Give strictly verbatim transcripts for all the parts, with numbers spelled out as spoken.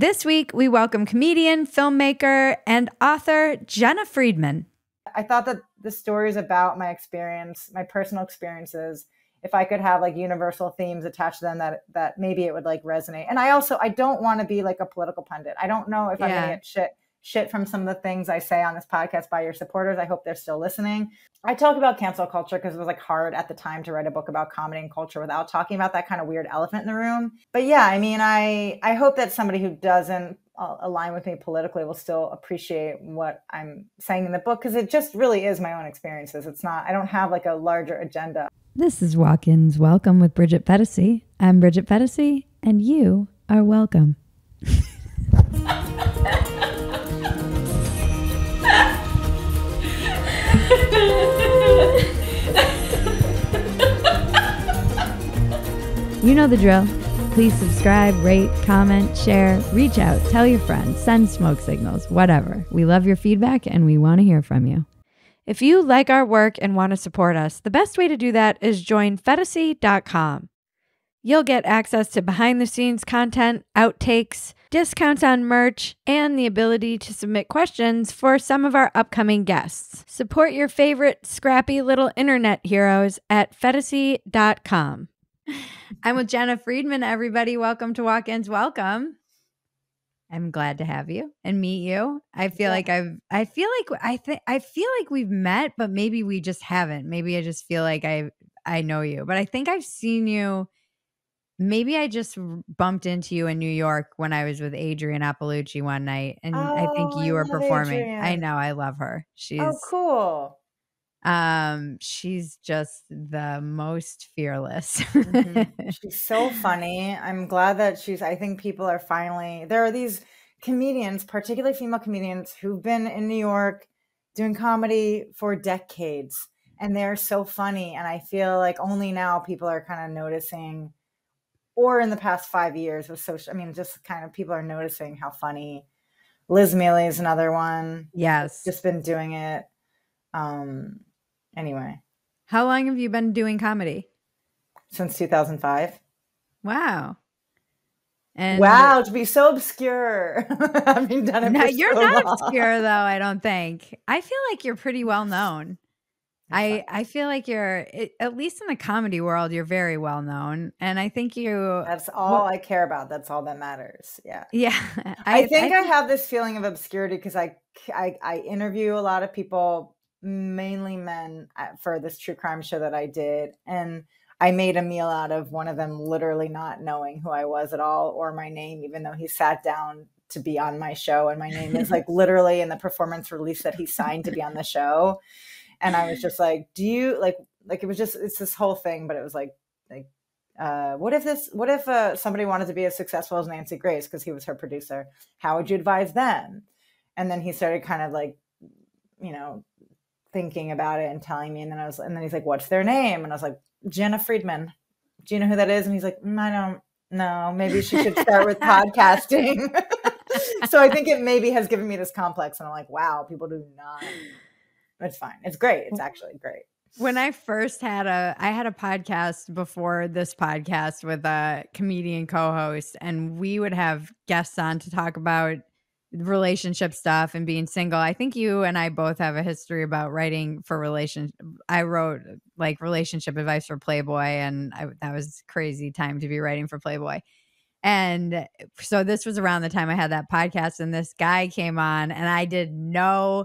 This week, we welcome comedian, filmmaker, and author Jena Friedman. I thought that the stories about my experience, my personal experiences, if I could have like universal themes attached to them, that that maybe it would like resonate. And I also, I don't want to be like a political pundit. I don't know if yeah. I'm going to get shit, shit from some of the things I say on this podcast by your supporters. I hope they're still listening. I talk about cancel culture because it was like hard at the time to write a book about comedy and culture without talking about that kind of weird elephant in the room. But yeah, I mean, I, I hope that somebody who doesn't align with me politically will still appreciate what I'm saying in the book, because it just really is my own experiences. It's not, I don't have like a larger agenda. This is Walk-In's Welcome with Bridget Phetasy. I'm Bridget Phetasy, and you are welcome. You know the drill. Please subscribe, rate, comment, share, reach out, tell your friends, send smoke signals, whatever. We love your feedback, and we want to hear from you. If you like our work and want to support us, the best way to do that is join Phetasy dot com. You'll get access to behind-the-scenes content, outtakes, discounts on merch, and the ability to submit questions for some of our upcoming guests. Support your favorite scrappy little internet heroes at Phetasy dot com. I'm with Jena Friedman, everybody. Welcome to Walk-In's Welcome. I'm glad to have you and meet you. I feel yeah. like I've, I feel like I think, I feel like we've met, but maybe we just haven't. Maybe I just feel like I, I know you, but I think I've seen you. Maybe I just bumped into you in New York when I was with Adrienne Iapalucci one night, and oh, I think you I were performing. Adrienne. I know. I love her. She's oh, cool. Um, she's just the most fearless. Mm-hmm. She's so funny. I'm glad that she's, I think people are finally, there are these comedians, particularly female comedians, who've been in New York doing comedy for decades, and they're so funny. And I feel like only now people are kind of noticing, or in the past five years with social, I mean, just kind of people are noticing how funny. Liz Mealy is another one. Yes. Just been doing it. Um, Anyway, how long have you been doing comedy? Since two thousand five. Wow. And wow, to be so obscure. Having done it no, for you're so not long. Obscure though, I don't think. I feel like you're pretty well known. I I feel like you're, at least in the comedy world, you're very well known, and I think you. That's all well, I care about. That's all that matters. Yeah. Yeah. I, I think I, I have this feeling of obscurity because I, I I interview a lot of people, mainly men, for this true crime show that I did. And I made a meal out of one of them literally not knowing who I was at all or my name, even though he sat down to be on my show. And my name is like literally in the performance release that he signed to be on the show. And I was just like, do you like, like, it was just, it's this whole thing, but it was like, like, uh, what if this, what if uh, somebody wanted to be as successful as Nancy Grace because he was her producer? How would you advise them? And then he started kind of like, you know, thinking about it and telling me, and then I was, and then he's like, "What's their name?" And I was like, "Jena Friedman." Do you know who that is? And he's like, mm, "I don't know. Maybe she should start with podcasting." So I think it maybe has given me this complex, and I'm like, "Wow, people do not." It's fine. It's great. It's actually great. When I first had a, I had a podcast before this podcast with a comedian co-host, and we would have guests on to talk about relationship stuff and being single. I think you and I both have a history about writing for relationship. I wrote like relationship advice for Playboy, and I, that was crazy time to be writing for Playboy. And so this was around the time I had that podcast, and this guy came on, and I did no,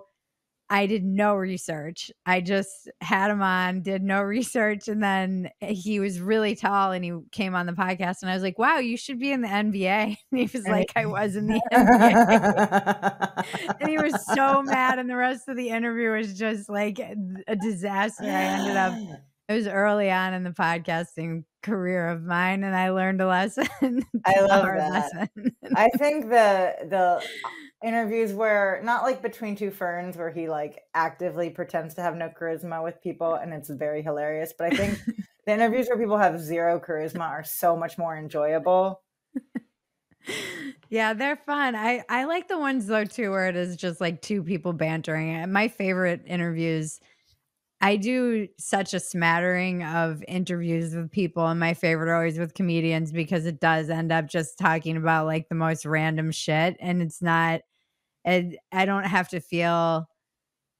I did no research. I just had him on, did no research. And then he was really tall, and he came on the podcast, and I was like, wow, you should be in the N B A. And he was like, I was in the N B A. And he was so mad. And the rest of the interview was just like a disaster. I ended up, it was early on in the podcasting career of mine, and I learned a lesson. I love that. Lesson. I think the, the, interviews where, not like Between Two Ferns, where he like actively pretends to have no charisma with people, and it's very hilarious. But I think the interviews where people have zero charisma are so much more enjoyable. Yeah, they're fun. I, I like the ones though too, where it is just like two people bantering. My favorite interviews, I do such a smattering of interviews with people, and my favorite are always with comedians, because it does end up just talking about like the most random shit, and it's not, it, I don't have to feel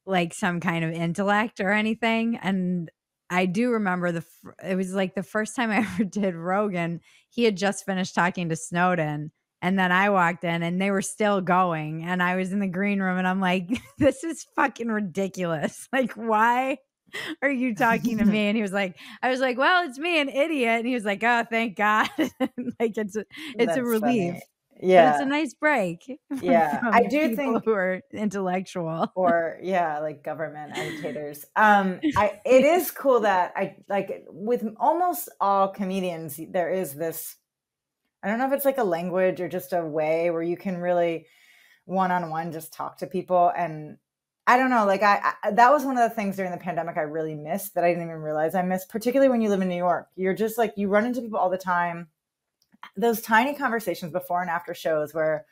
like some kind of intellect or anything. And I do remember the, it was like the first time I ever did Rogan, he had just finished talking to Snowden. And then I walked in and they were still going, and I was in the green room and I'm like, this is fucking ridiculous. Like, why are you talking to me? And he was like, I was like, well, it's me, an idiot. And he was like, oh, thank God. Like, it's, a, it's That's a relief. Funny. Yeah. But it's a nice break. Yeah. I do think who are intellectual or yeah, like government agitators. Um, I, it is cool that I like with almost all comedians, there is this, I don't know if it's like a language or just a way where you can really one-on-one just talk to people. And I don't know, like I, I, that was one of the things during the pandemic I really missed that I didn't even realize I missed, particularly when you live in New York. You're just like, you run into people all the time. Those tiny conversations before and after shows where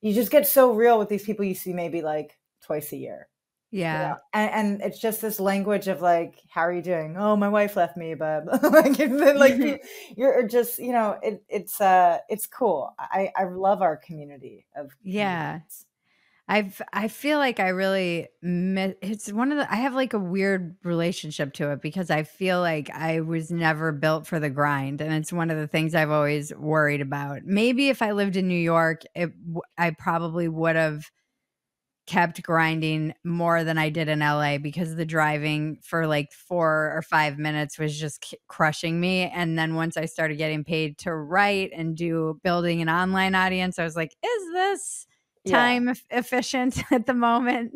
you just get so real with these people you see maybe like twice a year. Yeah. You know? and, and it's just this language of like, how are you doing? Oh, my wife left me, but like, then, like you, you're just, you know, it, it's, uh, it's cool. I, I love our community of. Yeah. I've, I feel like I really miss, it's one of the, I have like a weird relationship to it because I feel like I was never built for the grind. And it's one of the things I've always worried about. Maybe if I lived in New York, it, I probably would have kept grinding more than I did in L A because the driving for like four or five minutes was just crushing me. And then once I started getting paid to write and do building an online audience, I was like, is this time yeah. efficient at the moment?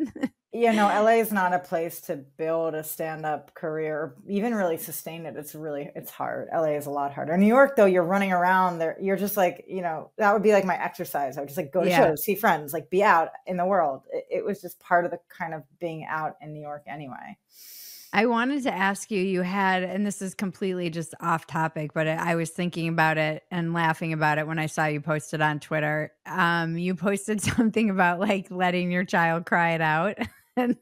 Yeah, no, L A is not a place to build a stand-up career, even really sustain it. It's really, it's hard. L A is a lot harder. New York, though, you're running around there. You're just like, you know, that would be like my exercise. I would just like go to yeah. shows, see friends, like be out in the world. It, it was just part of the kind of being out in New York anyway. I wanted to ask you, you had, and this is completely just off topic, but I was thinking about it and laughing about it when I saw you posted on Twitter. Um, you posted something about like letting your child cry it out. And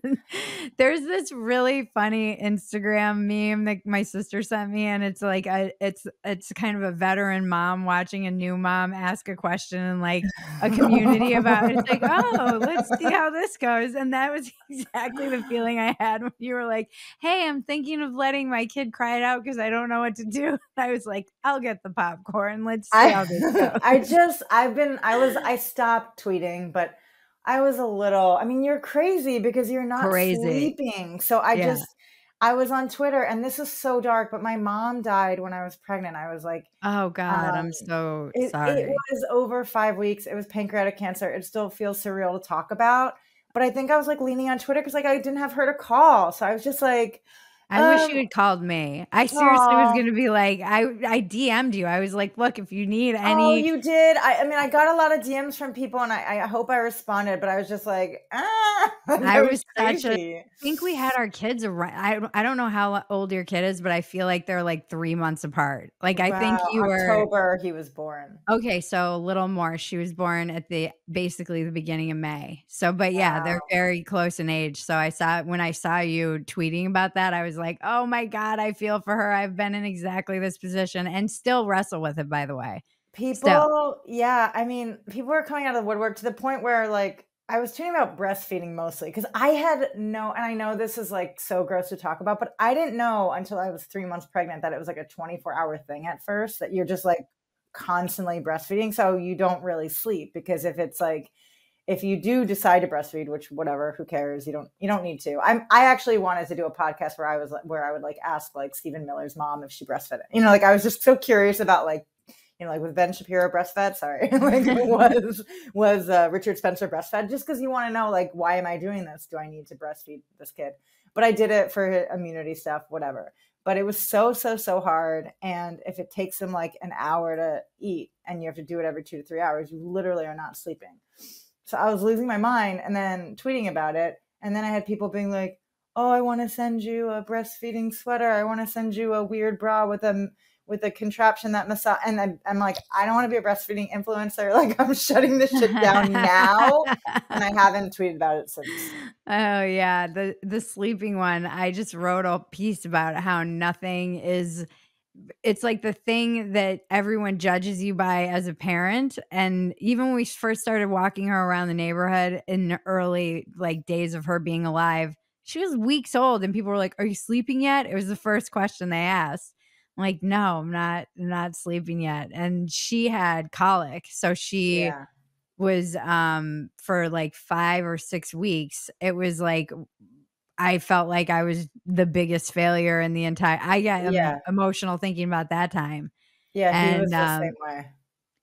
there's this really funny Instagram meme that my sister sent me, and it's like a, it's it's kind of a veteran mom watching a new mom ask a question in like a community about it. It's like, oh, let's see how this goes. And that was exactly the feeling I had when you were like, hey, I'm thinking of letting my kid cry it out because I don't know what to do. And I was like, I'll get the popcorn. Let's see I, how this goes. I just I've been I was I stopped tweeting, but I was a little, I mean, you're crazy because you're not crazy. sleeping. So I yeah. just, I was on Twitter, and this is so dark, but my mom died when I was pregnant. I was like, oh God, um, I'm so it, sorry. It was over five weeks. It was pancreatic cancer. It still feels surreal to talk about, but I think I was like leaning on Twitter because like I didn't have her to call. So I was just like, I um, wish you had called me. I seriously aw. was going to be like, I, I D M'd you. I was like, look, if you need any. Oh, you did. I, I mean, I got a lot of D Ms from people, and I, I hope I responded, but I was just like, ah. I was such a, I think we had our kids around. I, I don't know how old your kid is, but I feel like they're like three months apart. Like, I wow, think you October, were. October, he was born. Okay. So a little more. She was born at the, basically the beginning of May. So, but yeah, wow. they're very close in age. So I saw, when I saw you tweeting about that, I was like, oh my God, I feel for her. I've been in exactly this position and still wrestle with it, by the way. People, still. yeah. I mean, people are coming out of the woodwork to the point where like, I was tweeting about breastfeeding mostly because I had no, and I know this is like so gross to talk about, but I didn't know until I was three months pregnant that it was like a twenty-four hour thing at first, that you're just like constantly breastfeeding. So you don't really sleep because if it's like, if you do decide to breastfeed, which whatever, who cares? You don't, you don't need to. I'm, I actually wanted to do a podcast where I was, where I would like ask like Stephen Miller's mom if she breastfed it. You know, like I was just so curious about like, you know, like with Ben Shapiro breastfed, sorry, like was, was uh, Richard Spencer breastfed? Just because you want to know like, why am I doing this? Do I need to breastfeed this kid? But I did it for immunity stuff, whatever. But it was so, so, so hard. And if it takes them like an hour to eat and you have to do it every two to three hours, you literally are not sleeping. So I was losing my mind and then tweeting about it. And then I had people being like, oh, I want to send you a breastfeeding sweater. I want to send you a weird bra with a, with a contraption that massage, and I'm, I'm like, I don't want to be a breastfeeding influencer. Like, I'm shutting this shit down now. And I haven't tweeted about it since. Oh yeah. The, the sleeping one, I just wrote a piece about how nothing is, it's like the thing that everyone judges you by as a parent. And even when we first started walking her around the neighborhood in the early like days of her being alive, she was weeks old and people were like, are you sleeping yet? It was the first question they asked. Like, no, I'm not, I'm not sleeping yet. And she had colic. So she yeah. was, um, for like five or six weeks, it was like, I felt like I was the biggest failure in the entire, I got yeah. emotional thinking about that time. Yeah. And, he was the um, same way.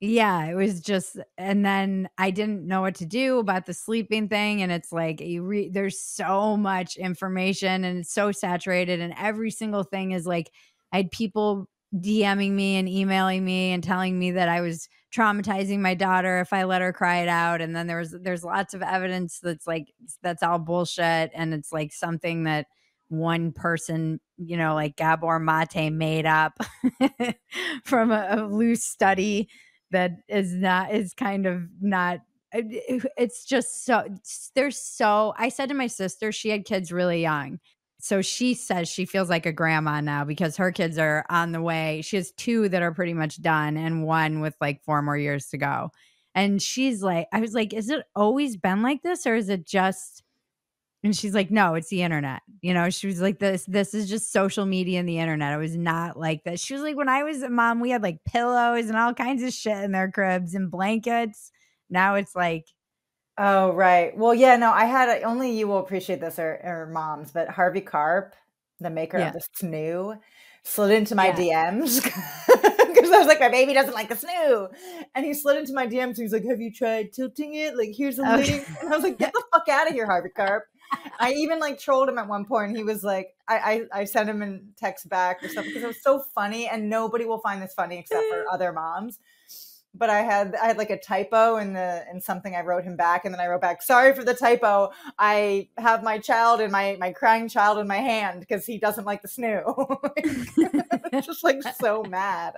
Yeah, it was just, and then I didn't know what to do about the sleeping thing. And it's like, you re, there's so much information and it's so saturated and every single thing is like, I had people DMing me and emailing me and telling me that I was traumatizing my daughter if I let her cry it out. And then there was, there's lots of evidence that's like, that's all bullshit. And it's like something that one person, you know, like Gabor Mate made up from a, a loose study that is not, is kind of not, it, it's just so, there's so, I said to my sister, she had kids really young. So she says she feels like a grandma now because her kids are on the way. She has two that are pretty much done and one with like four more years to go. And she's like, I was like, is it always been like this or is it just, and she's like, no, it's the internet. You know, she was like, this, this is just social media and the internet. It was not like this. She was like, when I was a mom, we had like pillows and all kinds of shit in their cribs and blankets. Now it's like, oh, right. Well, yeah, no, I had, a, only you will appreciate this, or, or moms, but Harvey Karp, the maker yeah. of the Snoo, slid into my yeah. D Ms because I was like, my baby doesn't like the Snoo. And he slid into my D Ms and he's like, have you tried tilting it? Like, here's a okay. link. And I was like, get the fuck out of here, Harvey Karp. I even like trolled him at one point. He was like, I, I, I sent him a text back or something because it was so funny and nobody will find this funny except for other moms. But I had I had like a typo in the in something I wrote him back, and then I wrote back, sorry for the typo. I have my child in my my crying child in my hand because he doesn't like the Snoo. Just like so mad,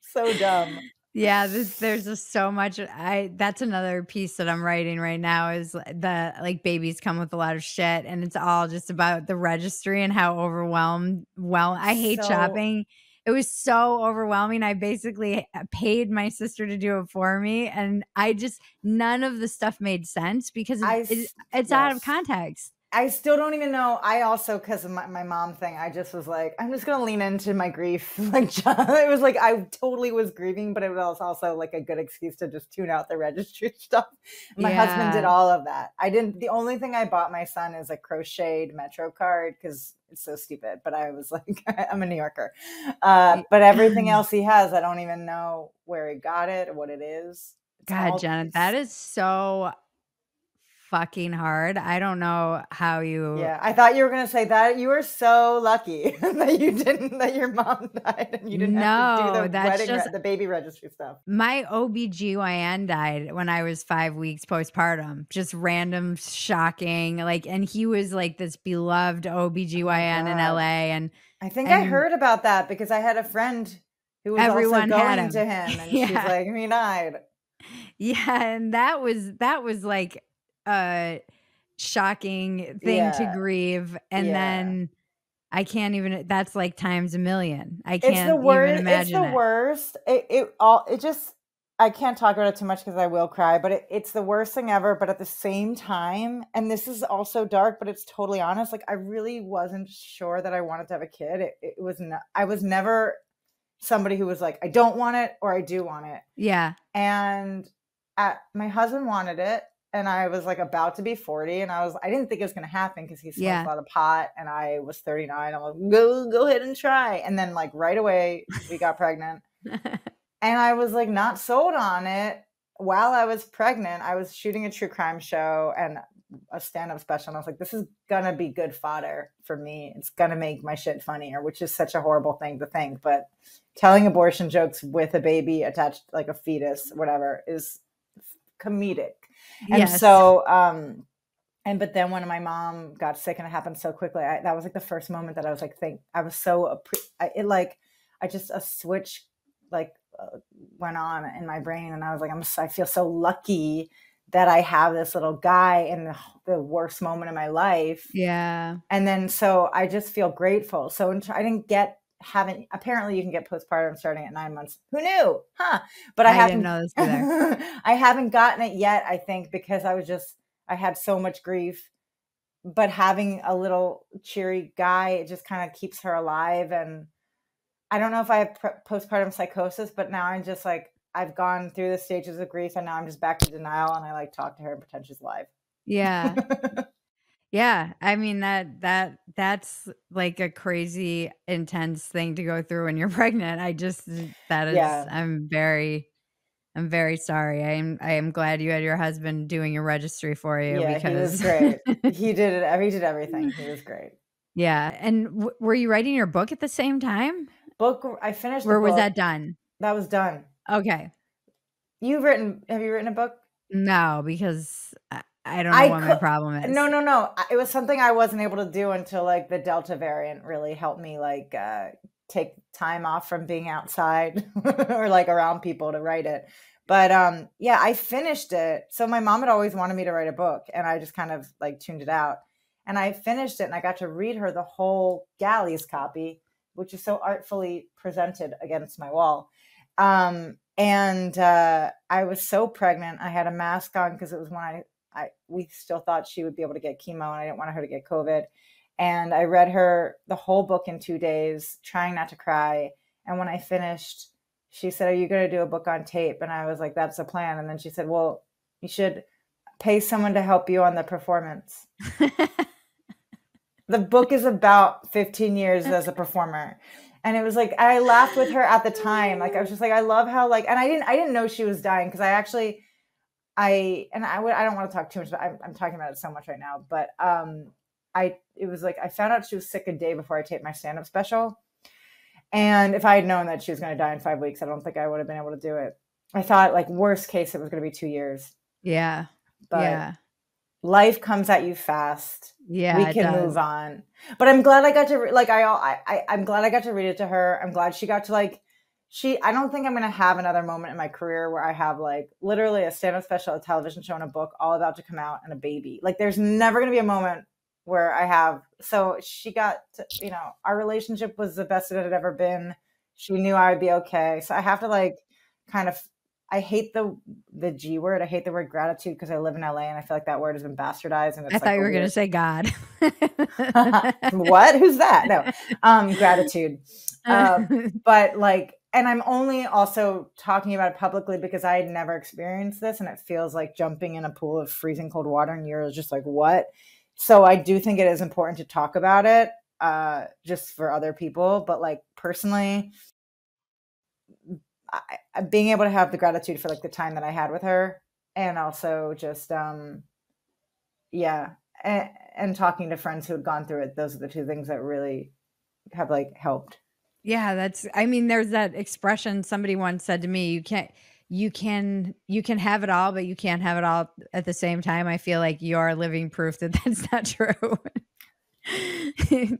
so dumb. Yeah, this, there's just so much. I that's another piece that I'm writing right now is the like babies come with a lot of shit, and it's all just about the registry and how overwhelmed. Well, I hate so shopping. It was so overwhelming. I basically paid my sister to do it for me. And I just, none of the stuff made sense because I, it, it's yes. out of context. I still don't even know. I also, because of my, my mom thing, I just was like, I'm just going to lean into my grief. Like, it was like, I totally was grieving, but it was also like a good excuse to just tune out the registry stuff. My yeah. husband did all of that. I didn't, the only thing I bought my son is a crocheted Metro card because it's so stupid, but I was like, I'm a New Yorker. Uh, but everything else he has, I don't even know where he got it or what it is. It's God, Jenna, that is so fucking hard. I don't know how you. Yeah, I thought you were gonna say that. You were so lucky that you didn't. That your mom died and you didn't no, have to do the that's wedding, just, the baby registry stuff. My O B G Y N died when I was five weeks postpartum. Just random, shocking. Like, and he was like this beloved O B G Y N oh in L A. And I think and I heard about that because I had a friend who was everyone also going him. to him, and yeah. she's like, he died. Yeah, and that was that was like. A shocking thing yeah. to grieve, and yeah. then I can't even. That's like times a million. I can't it's the worst, even imagine. It's the it. worst. It, it all. It just. I can't talk about it too much because I will cry. But it, it's the worst thing ever. But at the same time, and this is also dark, but it's totally honest. Like I really wasn't sure that I wanted to have a kid. It, it was not. I was never somebody who was like, I don't want it or I do want it. Yeah. And at, my husband wanted it. And I was like about to be forty, and I was I didn't think it was gonna happen because he smoked yeah. a lot of pot, and I was thirty-nine. I'm like, go go ahead and try. And then like right away we got pregnant, and I was like not sold on it. While I was pregnant, I was shooting a true crime show and a stand-up special, and I was like, this is gonna be good fodder for me. It's gonna make my shit funnier, which is such a horrible thing to think. But telling abortion jokes with a baby attached, like a fetus, whatever, is comedic. And yes. so, um, and, but then when my mom got sick and it happened so quickly, I, that was like the first moment that I was like, think I was so, I, it like, I just, a switch like uh, went on in my brain. And I was like, I'm I feel so lucky that I have this little guy in the, the worst moment of my life. Yeah. And then, so I just feel grateful. So I didn't get, haven't, apparently you can get postpartum starting at nine months. Who knew? Huh? But I, I haven't, didn't know this either. I haven't gotten it yet, I think, because I was just, I had so much grief, but having a little cheery guy, it just kind of keeps her alive. And I don't know if I have postpartum psychosis, but now I'm just like, I've gone through the stages of grief and now I'm just back to denial. And I like talk to her and pretend she's alive. Yeah. Yeah. I mean, that, that, that's like a crazy intense thing to go through when you're pregnant. I just, that is, yeah. I'm very, I'm very sorry. I am, I am glad you had your husband doing your registry for you. Yeah, because he was great. He did it. He did everything. He was great. Yeah. And w were you writing your book at the same time? Book. I finished. Or the was book. that done? That was done. Okay. You've written, have you written a book? No, because I, I don't know I what could, my problem is. No, no, no. It was something I wasn't able to do until like the Delta variant really helped me like, uh, take time off from being outside or like around people to write it. But, um, yeah, I finished it. So my mom had always wanted me to write a book and I just kind of like tuned it out and I finished it and I got to read her the whole Galley's copy, which is so artfully presented against my wall. Um, and, uh, I was so pregnant. I had a mask on cause it was when I, I, we still thought she would be able to get chemo and I didn't want her to get COVID. And I read her the whole book in two days, trying not to cry. And when I finished, she said, are you going to do a book on tape? And I was like, that's the plan. And then she said, well, you should pay someone to help you on the performance. The book is about fifteen years as a performer. And it was like, I laughed with her at the time. Like, I was just like, I love how like, and I didn't, I didn't know she was dying. Cause I actually, I, and I would, I don't want to talk too much, but I'm, I'm talking about it so much right now, but, um, I, it was like, I found out she was sick a day before I taped my stand-up special. And if I had known that she was going to die in five weeks, I don't think I would have been able to do it. I thought like worst case, it was going to be two years. Yeah. But yeah. Life comes at you fast. Yeah, we can move on. But I'm glad I got to like I, I I'm glad I got to read it to her. I'm glad she got to like she. I don't think I'm gonna have another moment in my career where I have like literally a stand-up special, a television show, and a book all about to come out, and a baby. Like there's never gonna be a moment where I have. So she got to, you know, our relationship was the best it had ever been. She knew I would be okay. So I have to like kind of. I hate the the G word. I hate the word gratitude because I live in L A and I feel like that word has been bastardized. And it's I thought like you were going to say God. What? Who's that? No, um, gratitude. Um, but like, and I'm only also talking about it publicly because I had never experienced this, and it feels like jumping in a pool of freezing cold water, and you're just like, what? So I do think it is important to talk about it, uh, just for other people, but like personally. I, being able to have the gratitude for like the time that I had with her, and also just, um, yeah. And, and talking to friends who had gone through it. Those are the two things that really have like helped. Yeah. That's, I mean, there's that expression somebody once said to me, you can't, you can, you can have it all, but you can't have it all at the same time. I feel like you're living proof that that's not true.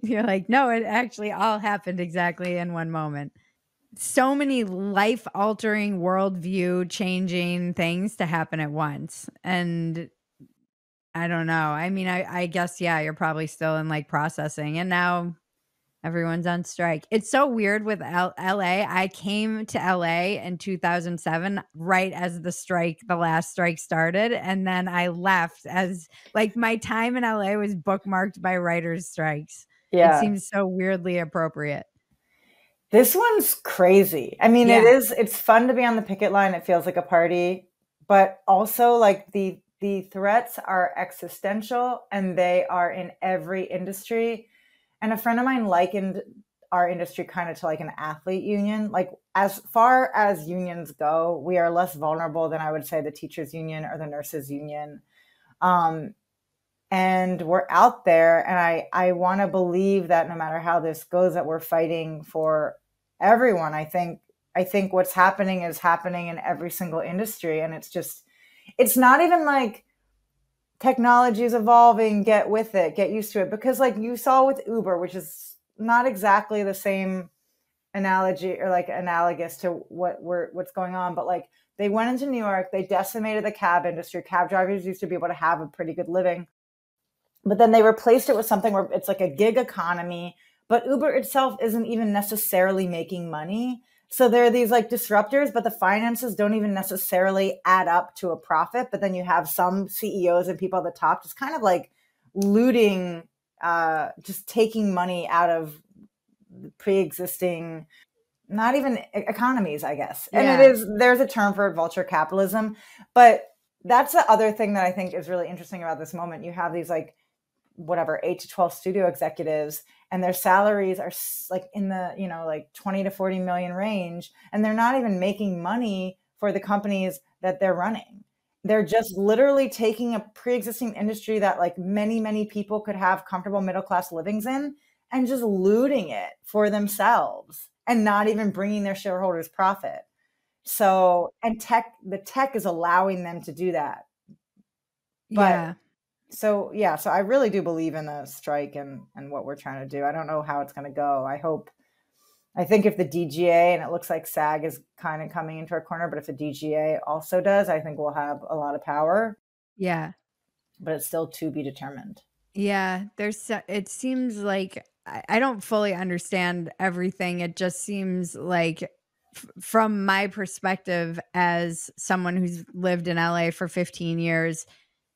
You're like, no, it actually all happened exactly in one moment. So many life altering, worldview changing things to happen at once. And I don't know. I mean, I, I guess, yeah, you're probably still in like processing, and now everyone's on strike. It's so weird with L LA. I came to L A in two thousand seven, right as the strike, the last strike started. And then I left as like my time in L A was bookmarked by writers' strikes. Yeah. It seems so weirdly appropriate. This one's crazy. I mean, yeah. It is, it's fun to be on the picket line. It feels like a party, but also like the, the threats are existential and they are in every industry. And a friend of mine likened our industry kind of to like an athlete union. Like as far as unions go, we are less vulnerable than I would say the teachers union or the nurses union. Um, And we're out there, and I, I want to believe that no matter how this goes, that we're fighting for everyone. I think, I think what's happening is happening in every single industry. And it's just, it's not even like technology is evolving, get with it, get used to it. Because like you saw with Uber, which is not exactly the same analogy or like analogous to what we're what's going on, but like they went into New York, they decimated the cab industry. Cab drivers used to be able to have a pretty good living, but then they replaced it with something where it's like a gig economy, but Uber itself isn't even necessarily making money. So there are these like disruptors, but the finances don't even necessarily add up to a profit. But then you have some C E Os and people at the top just kind of like looting, uh, just taking money out of pre-existing, not even economies, I guess. And yeah. it is, there's a term for it, vulture capitalism. But that's the other thing that I think is really interesting about this moment. You have these like whatever, eight to twelve studio executives, and their salaries are like in the, you know, like twenty to forty million range. And they're not even making money for the companies that they're running. They're just literally taking a pre-existing industry that like many, many people could have comfortable middle-class livings in and just looting it for themselves and not even bringing their shareholders profit. So, and tech, the tech is allowing them to do that. But yeah. So, yeah, so I really do believe in the strike and, and what we're trying to do. I don't know how it's going to go. I hope, I think if the D G A, and it looks like SAG is kind of coming into our corner, but if the D G A also does, I think we'll have a lot of power. Yeah. But it's still to be determined. Yeah. There's, it seems like, I don't fully understand everything. It just seems like, from my perspective, as someone who's lived in L A for fifteen years,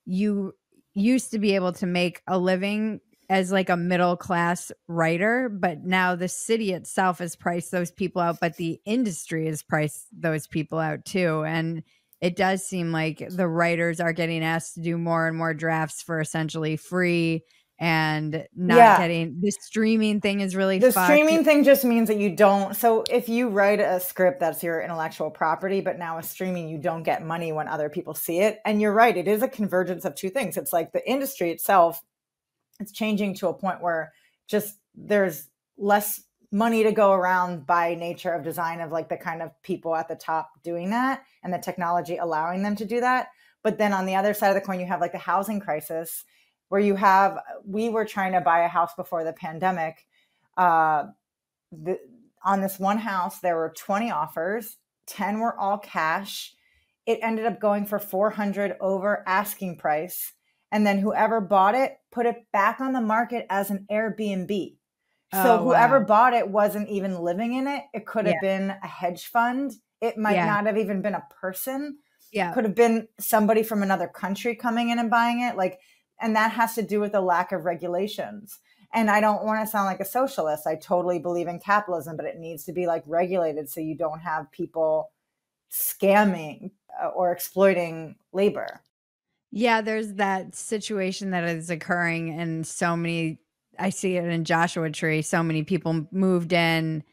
you used to be able to make a living as like a middle class writer, but now the city itself has priced those people out, but the industry has priced those people out too. And it does seem like the writers are getting asked to do more and more drafts for essentially free and not yeah. getting the streaming thing is really the fucked. Streaming thing just means that you don't. So if you write a script, that's your intellectual property, but now with streaming, you don't get money when other people see it. And you're right. It is a convergence of two things. It's like the industry itself, it's changing to a point where just there's less money to go around by nature of design of like the kind of people at the top doing that and the technology allowing them to do that. But then on the other side of the coin, you have like the housing crisis where you have, we were trying to buy a house before the pandemic. Uh, the, on this one house, there were twenty offers, ten were all cash. It ended up going for four hundred over asking price. And then whoever bought it, put it back on the market as an Airbnb. Oh, so whoever wow. bought it wasn't even living in it. It could have yeah. been a hedge fund. It might yeah. not have even been a person. Yeah. Could have been somebody from another country coming in and buying it. Like, and that has to do with the lack of regulations. And I don't want to sound like a socialist. I totally believe in capitalism, but it needs to be like regulated so you don't have people scamming or exploiting labor. Yeah, there's that situation that is occurring and so many, I see it in Joshua Tree, so many people moved in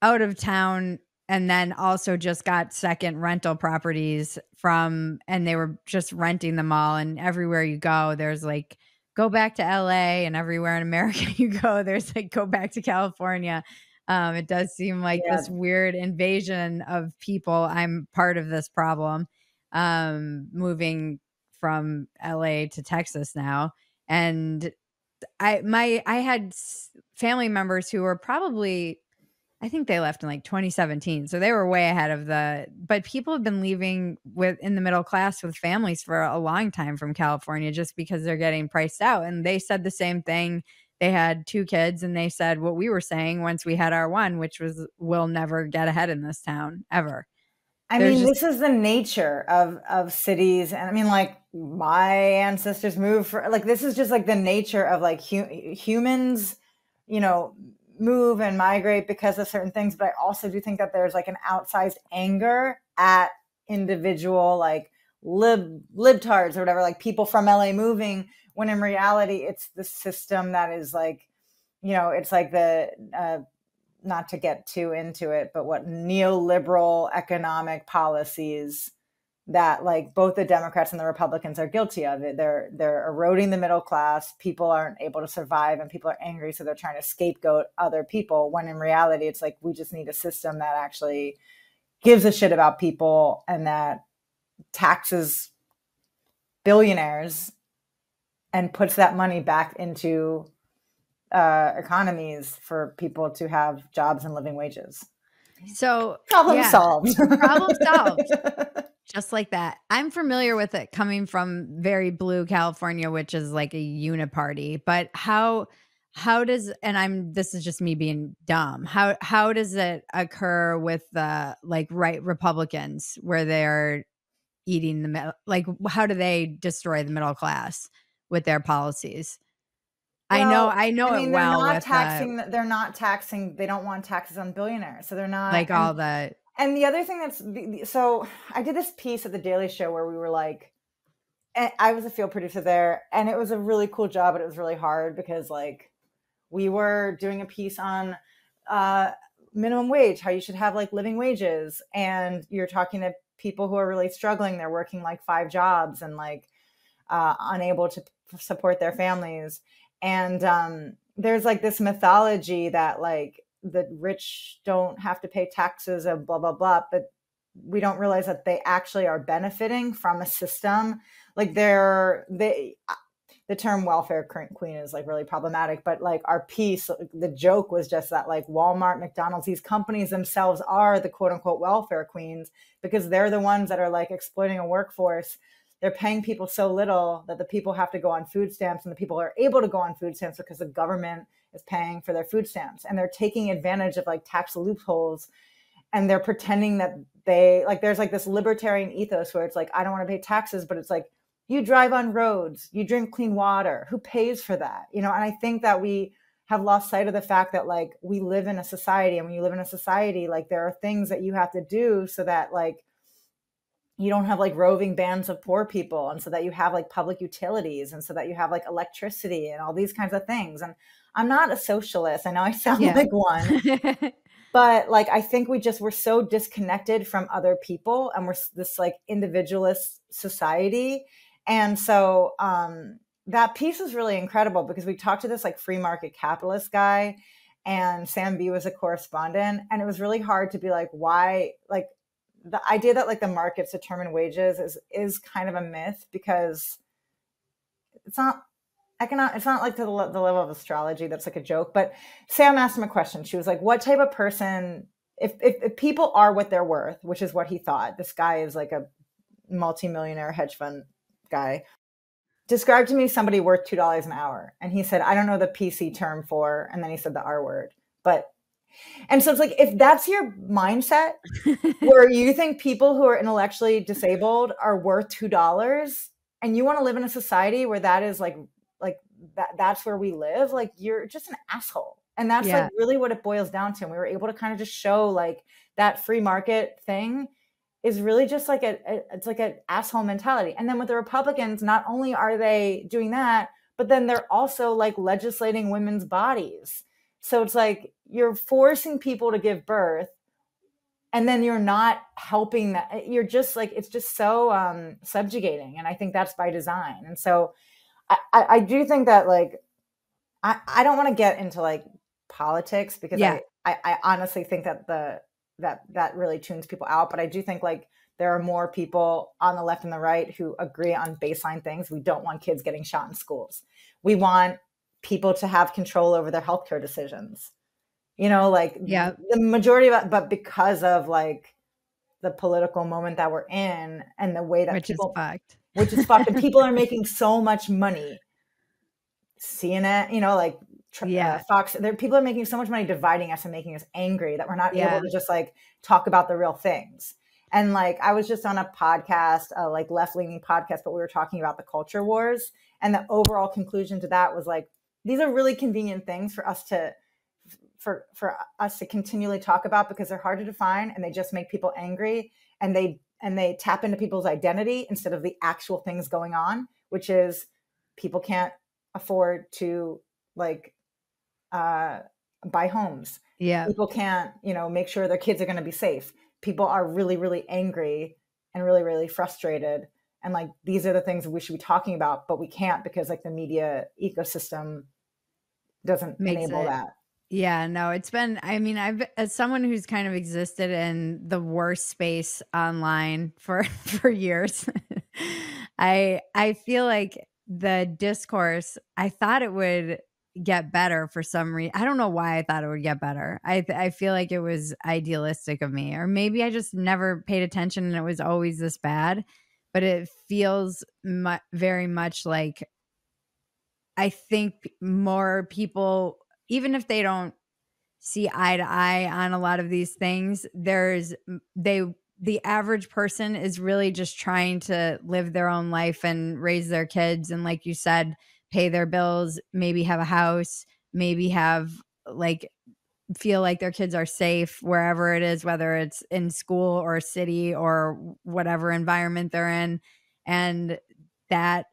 out of town and then also just got second rental properties from, and they were just renting them all. And everywhere you go, there's like, go back to L A, and everywhere in America you go, there's like, go back to California. Um, it does seem like yeah. this weird invasion of people. I'm part of this problem, um, moving from L A to Texas now. And I, my, I had family members who were probably, I think they left in like twenty seventeen. So they were way ahead of the, but people have been leaving with in the middle class with families for a long time from California just because they're getting priced out. And they said the same thing. They had two kids and they said what we were saying once we had our one, which was, we'll never get ahead in this town ever. I There's mean, just... this is the nature of, of cities. And I mean, like my ancestors moved for like, this is just like the nature of like hu humans, you know, move and migrate because of certain things. But I also do think that there's like an outsized anger at individual like lib libtards or whatever, like people from L A moving, when in reality, it's the system that is like, you know, it's like the, uh, not to get too into it, but what neoliberal economic policies that like both the Democrats and the Republicans are guilty of it. They're, they're eroding the middle class. People aren't able to survive and people are angry. So they're trying to scapegoat other people when in reality, it's like, we just need a system that actually gives a shit about people and that taxes billionaires and puts that money back into uh, economies for people to have jobs and living wages. So problem yeah. solved. Problem solved. Just like that. I'm familiar with it coming from very blue California, which is like a uniparty. But how how does and I'm this is just me being dumb. How how does it occur with the like right Republicans where they're eating the middle? Like, how do they destroy the middle class with their policies? Well, I know, I know I mean, it well. They're not with taxing. The, they're not taxing. They don't want taxes on billionaires, so they're not like and, all that. And the other thing that's so I did this piece at The Daily Show where we were like, I was a field producer there, and it was a really cool job, but it was really hard because like we were doing a piece on uh, minimum wage, how you should have like living wages, and you're talking to people who are really struggling. They're working like five jobs and like uh, unable to support their families. And um, there's like this mythology that like the rich don't have to pay taxes and blah, blah, blah. But we don't realize that they actually are benefiting from a system. Like they're, they, the term welfare queen is like really problematic, but like our piece, the joke was just that like Walmart, McDonald's, these companies themselves are the quote unquote welfare queens because they're the ones that are like exploiting a workforce. They're paying people so little that the people have to go on food stamps, and the people are able to go on food stamps because the government is paying for their food stamps, and they're taking advantage of like tax loopholes, and they're pretending that they like, there's like this libertarian ethos where it's like, I don't want to pay taxes, but it's like, you drive on roads, you drink clean water, who pays for that? You know? And I think that we have lost sight of the fact that like, we live in a society, and when you live in a society, like there are things that you have to do so that like, you don't have like roving bands of poor people, and so that you have like public utilities, and so that you have like electricity and all these kinds of things. And I'm not a socialist. I know I sound yeah. like one, but like, I think we just, we're so disconnected from other people, and we're this like individualist society. And so um, that piece is really incredible because we talked to this like free market capitalist guy, and Sam V was a correspondent, and it was really hard to be like, why, like, the idea that like the markets determine wages is, is kind of a myth because it's not economic. It's not like to the, the level of astrology. That's like a joke. But Sam asked him a question. She was like, what type of person, if, if, if people are what they're worth, which is what he thought, this guy is like a multimillionaire hedge fund guy, describe to me somebody worth two dollars an hour. And he said, I don't know the P C term for, and then he said the R word, but and so it's like, if that's your mindset where you think people who are intellectually disabled are worth two dollars, and you want to live in a society where that is like, like that, that's where we live, like you're just an asshole. And that's yeah. like really what it boils down to. And we were able to kind of just show like that free market thing is really just like a, a it's like an asshole mentality. And then with the Republicans, not only are they doing that, but then they're also like legislating women's bodies. So it's like you're forcing people to give birth, and then you're not helping that. You're just like, it's just so um, subjugating. And I think that's by design. And so I, I, I do think that like, I, I don't want to get into like politics because yeah. I, I, I honestly think that the, that, that really tunes people out. But I do think like there are more people on the left and the right who agree on baseline things. We don't want kids getting shot in schools. We want people to have control over their healthcare decisions, you know, like yeah. the majority of it, but because of like the political moment that we're in and the way that which people, is fucked, which is fucked, and people are making so much money. C N N, you know, like yeah. uh, Fox, there, people are making so much money dividing us and making us angry that we're not yeah. able to just like talk about the real things. And like, I was just on a podcast, uh, like left-leaning podcast, but we were talking about the culture wars, and the overall conclusion to that was like, these are really convenient things for us to, for, for us to continually talk about because they're hard to define, and they just make people angry, and they, and they tap into people's identity instead of the actual things going on, which is people can't afford to like, uh, buy homes. Yeah. People can't, you know, make sure their kids are going to be safe. People are really, really angry and really, really frustrated. And like, these are the things we should be talking about, but we can't because like the media ecosystem doesn't Makes enable it. That. Yeah, no, it's been, I mean, I've, as someone who's kind of existed in the worst space online for, for years, I, I feel like the discourse, I thought it would get better for some reason. I don't know why I thought it would get better. I th- I feel like it was idealistic of me, or maybe I just never paid attention and it was always this bad. But it feels mu- very much like I think more people, even if they don't see eye to eye on a lot of these things, there's they the average person is really just trying to live their own life and raise their kids. And like you said, pay their bills, maybe have a house, maybe have like feel like their kids are safe wherever it is, whether it's in school or city or whatever environment they're in. And that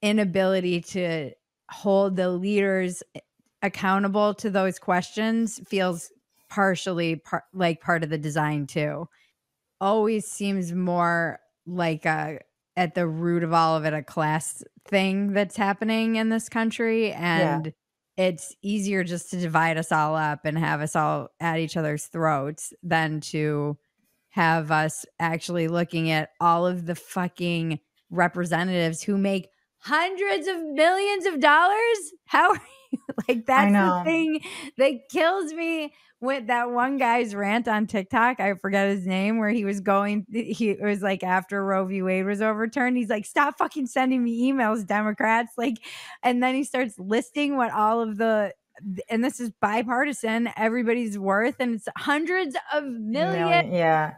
inability to hold the leaders accountable to those questions feels partially par- like part of the design too. Always seems more like a, at the root of all of it, a class thing that's happening in this country. And yeah. It's easier just to divide us all up and have us all at each other's throats than to have us actually looking at all of the fucking representatives who make hundreds of millions of dollars. How are you? Like, that's the thing that kills me with that one guy's rant on TikTok. I forget his name, where he was going, he was like, after Roe v. Wade was overturned, he's like, stop fucking sending me emails, Democrats. Like, and then he starts listing what all of the, and this is bipartisan, everybody's worth, and it's hundreds of millions. No, yeah.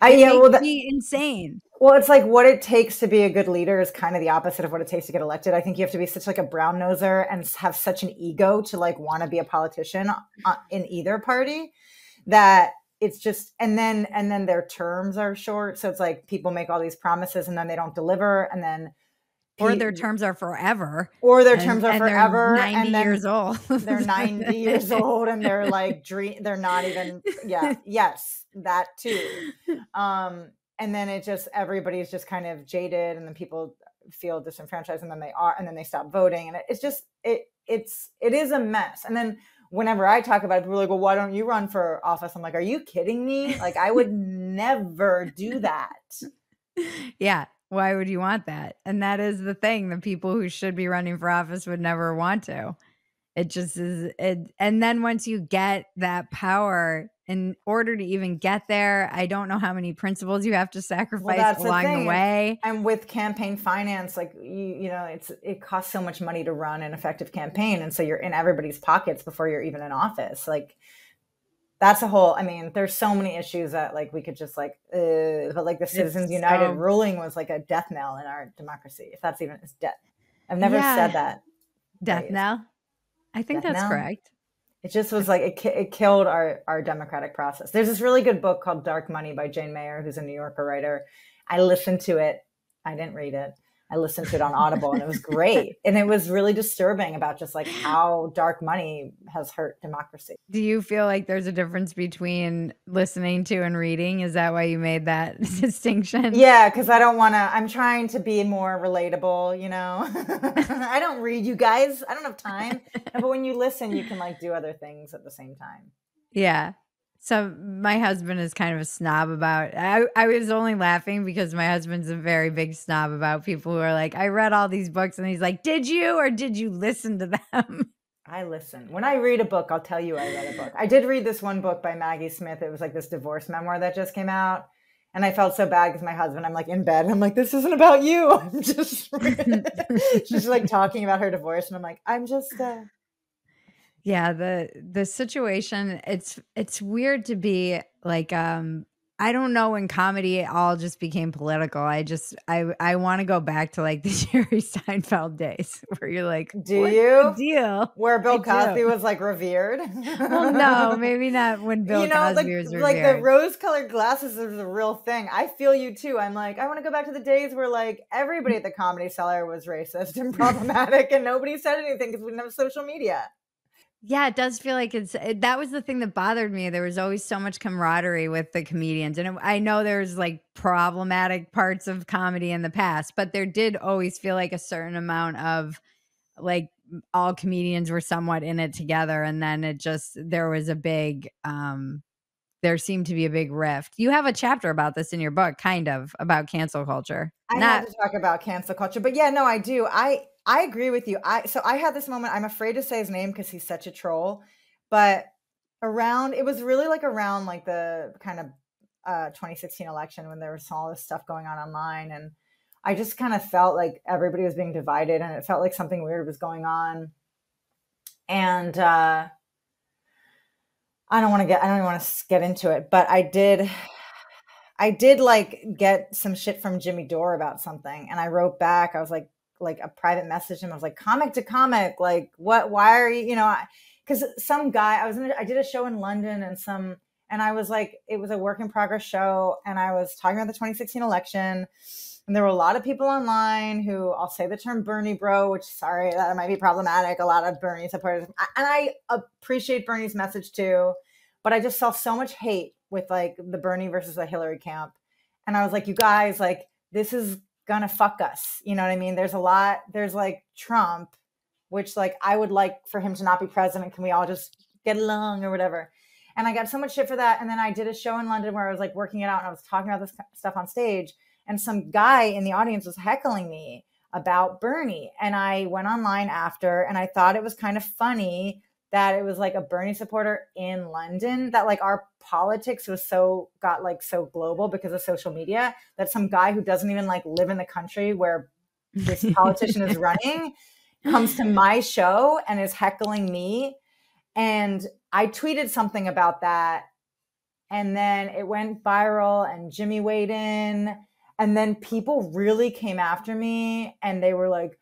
I, yeah, well, that, insane. Well, it's like what it takes to be a good leader is kind of the opposite of what it takes to get elected. I think you have to be such like a brown noser and have such an ego to like want to be a politician in either party that it's just, and then, and then their terms are short. So it's like people make all these promises and then they don't deliver. And then, or their terms are forever. Or their and, terms are and forever. They're ninety and then years old. They're ninety years old, and they're like dream. They're not even. Yeah. Yes, that too. Um, and then it just everybody's just kind of jaded, and then people feel disenfranchised, and then they are, and then they stop voting, and it, it's just it. It's it is a mess. And then whenever I talk about it, people are like, "Well, why don't you run for office?" I'm like, "Are you kidding me? Like, I would never do that." Yeah. Why would you want that? And that is the thing. The people who should be running for office would never want to. It just is. It, and then once you get that power, in order to even get there, I don't know how many principles you have to sacrifice well, along the, the way. And with campaign finance, like, you, you know, it's it costs so much money to run an effective campaign. And so you're in everybody's pockets before you're even in office. Like, that's a whole, I mean, there's so many issues that like we could just like, uh, but like the Citizens it's United so, ruling was like a death knell in our democracy. If that's even, it's death. I've never yeah. said that. Death phrase. Knell? I think death that's knell. Correct. It just was like, it, it killed our, our democratic process. There's this really good book called Dark Money by Jane Mayer, who's a New Yorker writer. I listened to it. I didn't read it. I listened to it on Audible and it was great. And it was really disturbing about just like how dark money has hurt democracy. Do you feel like there's a difference between listening to and reading? Is that why you made that distinction? Yeah, because I don't want to, I'm trying to be more relatable, you know. I don't read, you guys. I don't have time. But when you listen, you can like do other things at the same time. Yeah. So my husband is kind of a snob about, I, I was only laughing because my husband's a very big snob about people who are like, I read all these books, and he's like, did you or did you listen to them? I listen. When I read a book, I'll tell you I read a book. I did read this one book by Maggie Smith. It was like this divorce memoir that just came out. And I felt so bad because my husband, I'm like in bed and I'm like, this isn't about you. I'm just, she's like talking about her divorce. And I'm like, I'm just, uh, yeah, the the situation, it's it's weird to be like, um, I don't know when comedy it all just became political. I just, I I want to go back to like the Jerry Seinfeld days where you're like, do you deal where Bill Cosby was like revered? Well, no, maybe not when Bill you know, Cosby like, was revered. Like the rose colored glasses is a real thing. I feel you too. I'm like, I want to go back to the days where like everybody at the Comedy Cellar was racist and problematic and nobody said anything because we didn't have social media. Yeah, it does feel like it's it, that was the thing that bothered me. There was always so much camaraderie with the comedians. And it, I know there's like problematic parts of comedy in the past, but there did always feel like a certain amount of like all comedians were somewhat in it together. And then it just there was a big um, there seemed to be a big rift. You have a chapter about this in your book, kind of about cancel culture. I Not- have to talk about cancel culture. But yeah, no, I do. I. I agree with you. I so I had this moment. I'm afraid to say his name because he's such a troll. But around it was really like around like the kind of uh, twenty sixteen election when there was all this stuff going on online, and I just kind of felt like everybody was being divided, and it felt like something weird was going on. And uh, I don't want to get I don't even want to get into it, but I did. I did like get some shit from Jimmy Dore about something, and I wrote back. I was like, like a private message him. I was like, comic to comic, like what? Why are you? You know, because some guy I was in. A, I did a show in London, and some and I was like, it was a work in progress show, and I was talking about the twenty sixteen election, and there were a lot of people online who I'll say the term Bernie bro, which sorry that might be problematic. A lot of Bernie supporters, and I appreciate Bernie's message too, but I just saw so much hate with like the Bernie versus the Hillary camp. And I was like, you guys, like, this is gonna fuck us. You know what I mean? There's a lot, there's like Trump, which like, I would like for him to not be president. Can we all just get along or whatever? And I got so much shit for that. And then I did a show in London where I was like working it out and I was talking about this stuff on stage. And some guy in the audience was heckling me about Bernie. And I went online after, and I thought it was kind of funny that it was like a Bernie supporter in London, that like our politics was so got like so global because of social media that some guy who doesn't even like live in the country where this politician is running comes to my show and is heckling me. And I tweeted something about that. And then it went viral and Jimmy weighed in. And then people really came after me and they were like,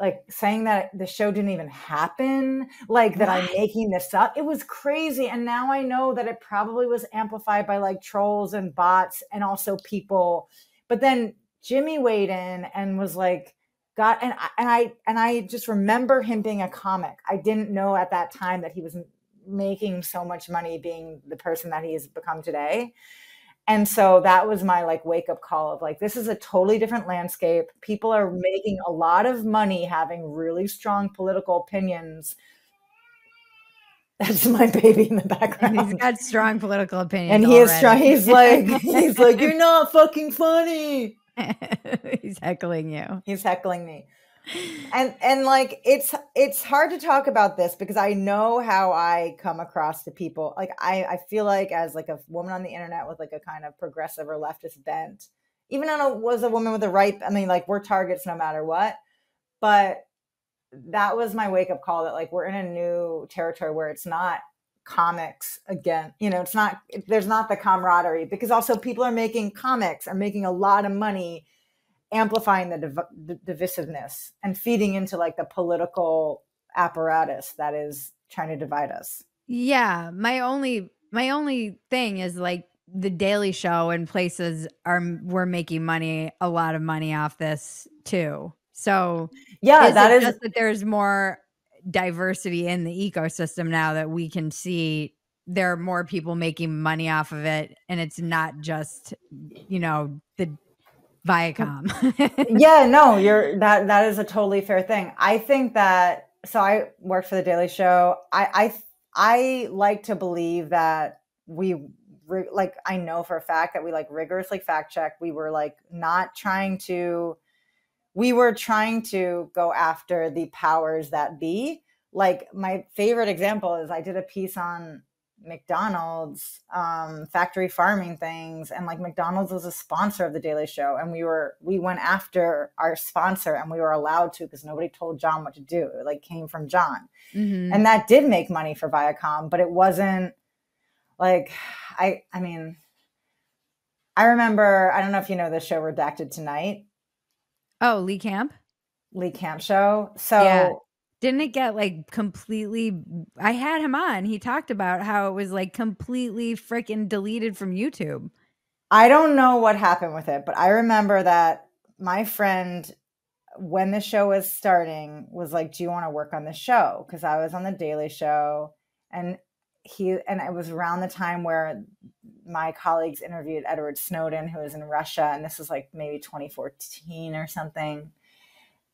like saying that the show didn't even happen, like that I'm making this up. It was crazy. And now I know that it probably was amplified by like trolls and bots and also people. But then Jimmy weighed in and was like, God, and I, and I, and I just remember him being a comic. I didn't know at that time that he was making so much money being the person that he has become today. And so that was my like wake up call of like, this is a totally different landscape. People are making a lot of money having really strong political opinions. That's my baby in the background. And he's got strong political opinions. And he already. is strong. He's like, he's like, you're not fucking funny. He's heckling you. He's heckling me. And and like it's it's hard to talk about this because I know how I come across to people. Like I I feel like as like a woman on the internet with like a kind of progressive or leftist bent, even though I was a woman with a right, I mean like we're targets no matter what. But that was my wake up call that like we're in a new territory where it's not comics again. You know, it's not there's not the camaraderie because also people are making comics are making a lot of money amplifying the, div the divisiveness and feeding into like the political apparatus that is trying to divide us. Yeah. My only, my only thing is like the Daily Show and places are, we're making money, a lot of money off this too. So yeah, is that is just that there's more diversity in the ecosystem now that we can see there are more people making money off of it. And it's not just, you know, the Viacom. Yeah, no, you're that that is a totally fair thing. I think that so I worked for the Daily Show. I I I like to believe that we like I know for a fact that we like rigorously fact check. We were like not trying to we were trying to go after the powers that be. Like my favorite example is I did a piece on McDonald's um factory farming things, and like McDonald's was a sponsor of the Daily Show, and we were we went after our sponsor, and we were allowed to because nobody told John what to do. It like came from John. Mm-hmm. And that did make money for Viacom, but it wasn't like I I mean I remember I don't know if you know the show Redacted Tonight. Oh, Lee Camp Lee Camp show. So yeah. Didn't it get like completely, I had him on. He talked about how it was like completely freaking deleted from YouTube. I don't know what happened with it, but I remember that my friend, when the show was starting, was like, do you want to work on the show? Because I was on the Daily Show, and he, and it was around the time where my colleagues interviewed Edward Snowden, who was in Russia. And this was like maybe twenty fourteen or something.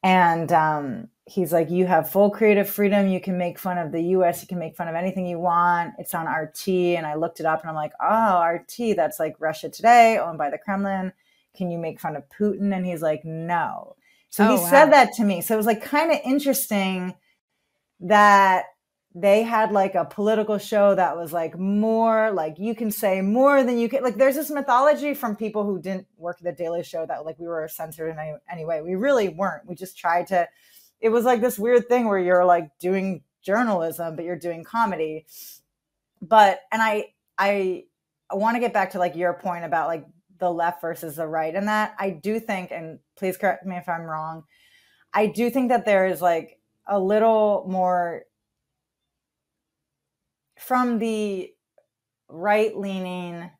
And um, he's like, you have full creative freedom. You can make fun of the U S. You can make fun of anything you want. It's on R T. And I looked it up and I'm like, oh, R T, that's like Russia Today, owned by the Kremlin. Can you make fun of Putin? And he's like, no. So oh, he wow. said that to me. So it was like kind of interesting that they had like a political show that was like more like you can say more than you can. Like there's this mythology from people who didn't work at The Daily Show that like we were censored in any, any way. We really weren't. We just tried to, it was like this weird thing where you're like doing journalism, but you're doing comedy. But, and I, I want to get back to like your point about like the left versus the right. And that I do think, and please correct me if I'm wrong, I do think that there is like a little more from the right-leaning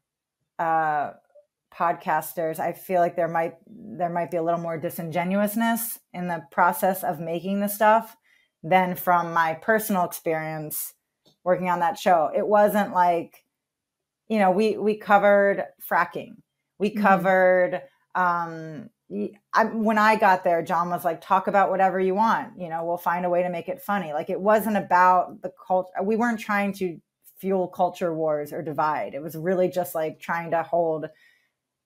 uh, podcasters, I feel like there might there might be a little more disingenuousness in the process of making the stuff than from my personal experience working on that show. It wasn't like, you know, we we covered fracking. We covered. Mm-hmm. um, I, when I got there, John was like, talk about whatever you want, you know, we'll find a way to make it funny. Like it wasn't about the culture. We weren't trying to fuel culture wars or divide. It was really just like trying to hold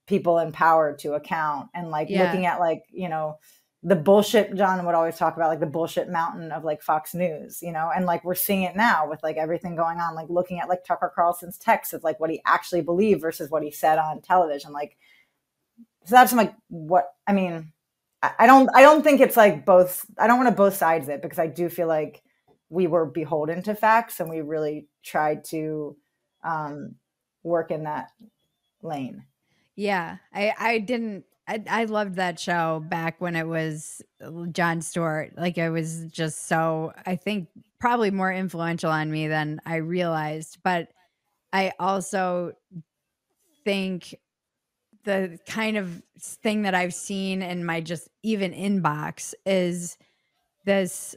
people in power to account and like yeah. looking at like, you know, the bullshit John would always talk about, like the bullshit mountain of like Fox News, you know, and like we're seeing it now with like everything going on, like looking at like Tucker Carlson's text of like what he actually believed versus what he said on television. Like, so that's like what I mean. I don't. I don't think it's like both. I don't want to both sides it because I do feel like we were beholden to facts and we really tried to um, work in that lane. Yeah, I. I didn't. I, I loved that show back when it was Jon Stewart. Like it was just so. I think probably more influential on me than I realized. But I also think the kind of thing that I've seen in my just even inbox is this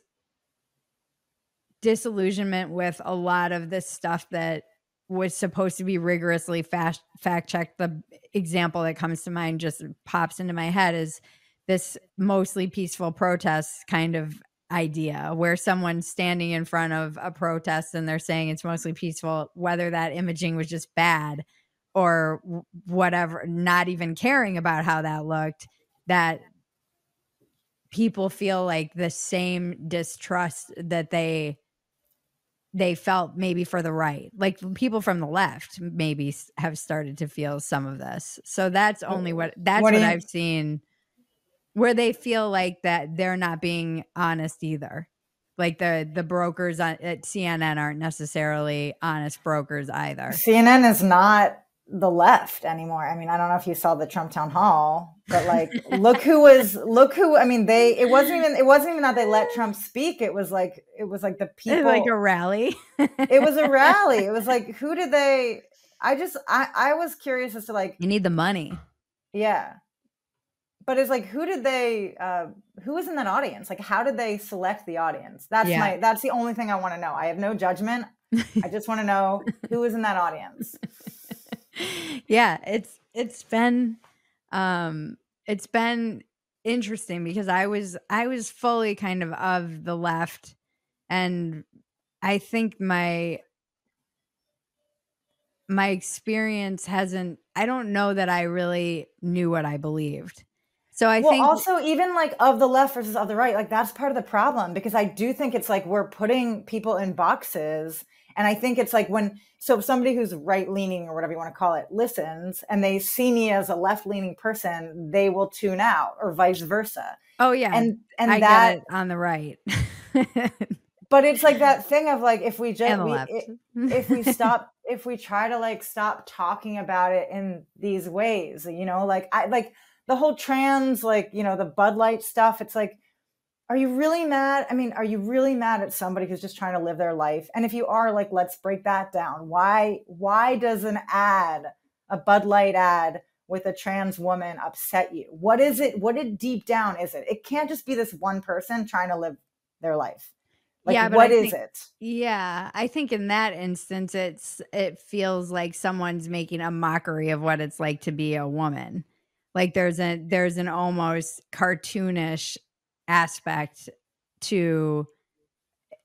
disillusionment with a lot of this stuff that was supposed to be rigorously fact fact-checked. The example that comes to mind just pops into my head is this mostly peaceful protest kind of idea where someone's standing in front of a protest and they're saying it's mostly peaceful, whether that imaging was just bad or whatever, not even caring about how that looked, that people feel like the same distrust that they they felt maybe for the right. Like people from the left maybe have started to feel some of this. So that's only what, that's what, what I've seen, where they feel like that they're not being honest either. Like the, the brokers on, at C N N aren't necessarily honest brokers either. C N N is not the left anymore. I mean, I don't know if you saw the Trump town hall, but like, look who was, look who, I mean, they, it wasn't even, it wasn't even that they let Trump speak. It was like, it was like the people. It was like a rally. It was a rally. It was like, who did they, I just, I, I was curious as to like. You need the money. Yeah. But it's like, who did they, uh, who was in that audience? Like, how did they select the audience? That's yeah. my, that's the only thing I want to know. I have no judgment. I just want to know who was in that audience. Yeah, it's it's been um it's been interesting because I was I was fully kind of of the left, and I think my my experience hasn't, I don't know that I really knew what I believed. So I well, think also even like of the left versus of the right, like that's part of the problem, because I do think it's like we're putting people in boxes. And I think it's like when, so if somebody who's right-leaning or whatever you want to call it listens and they see me as a left-leaning person, they will tune out, or vice versa. Oh yeah. And, and I that get it on the right. But it's like that thing of like, if we just, we, it, if we stop, if we try to like stop talking about it in these ways, you know, like I, like the whole trans, like, you know, the Bud Light stuff, it's like, are you really mad? I mean, are you really mad at somebody who's just trying to live their life? And if you are, like, let's break that down. Why, why does an ad, a Bud Light ad with a trans woman upset you? What is it? What it deep down is it? It can't just be this one person trying to live their life. Like, yeah, what is it? Yeah. I think in that instance, it's, it feels like someone's making a mockery of what it's like to be a woman. Like there's a, there's an almost cartoonish aspect to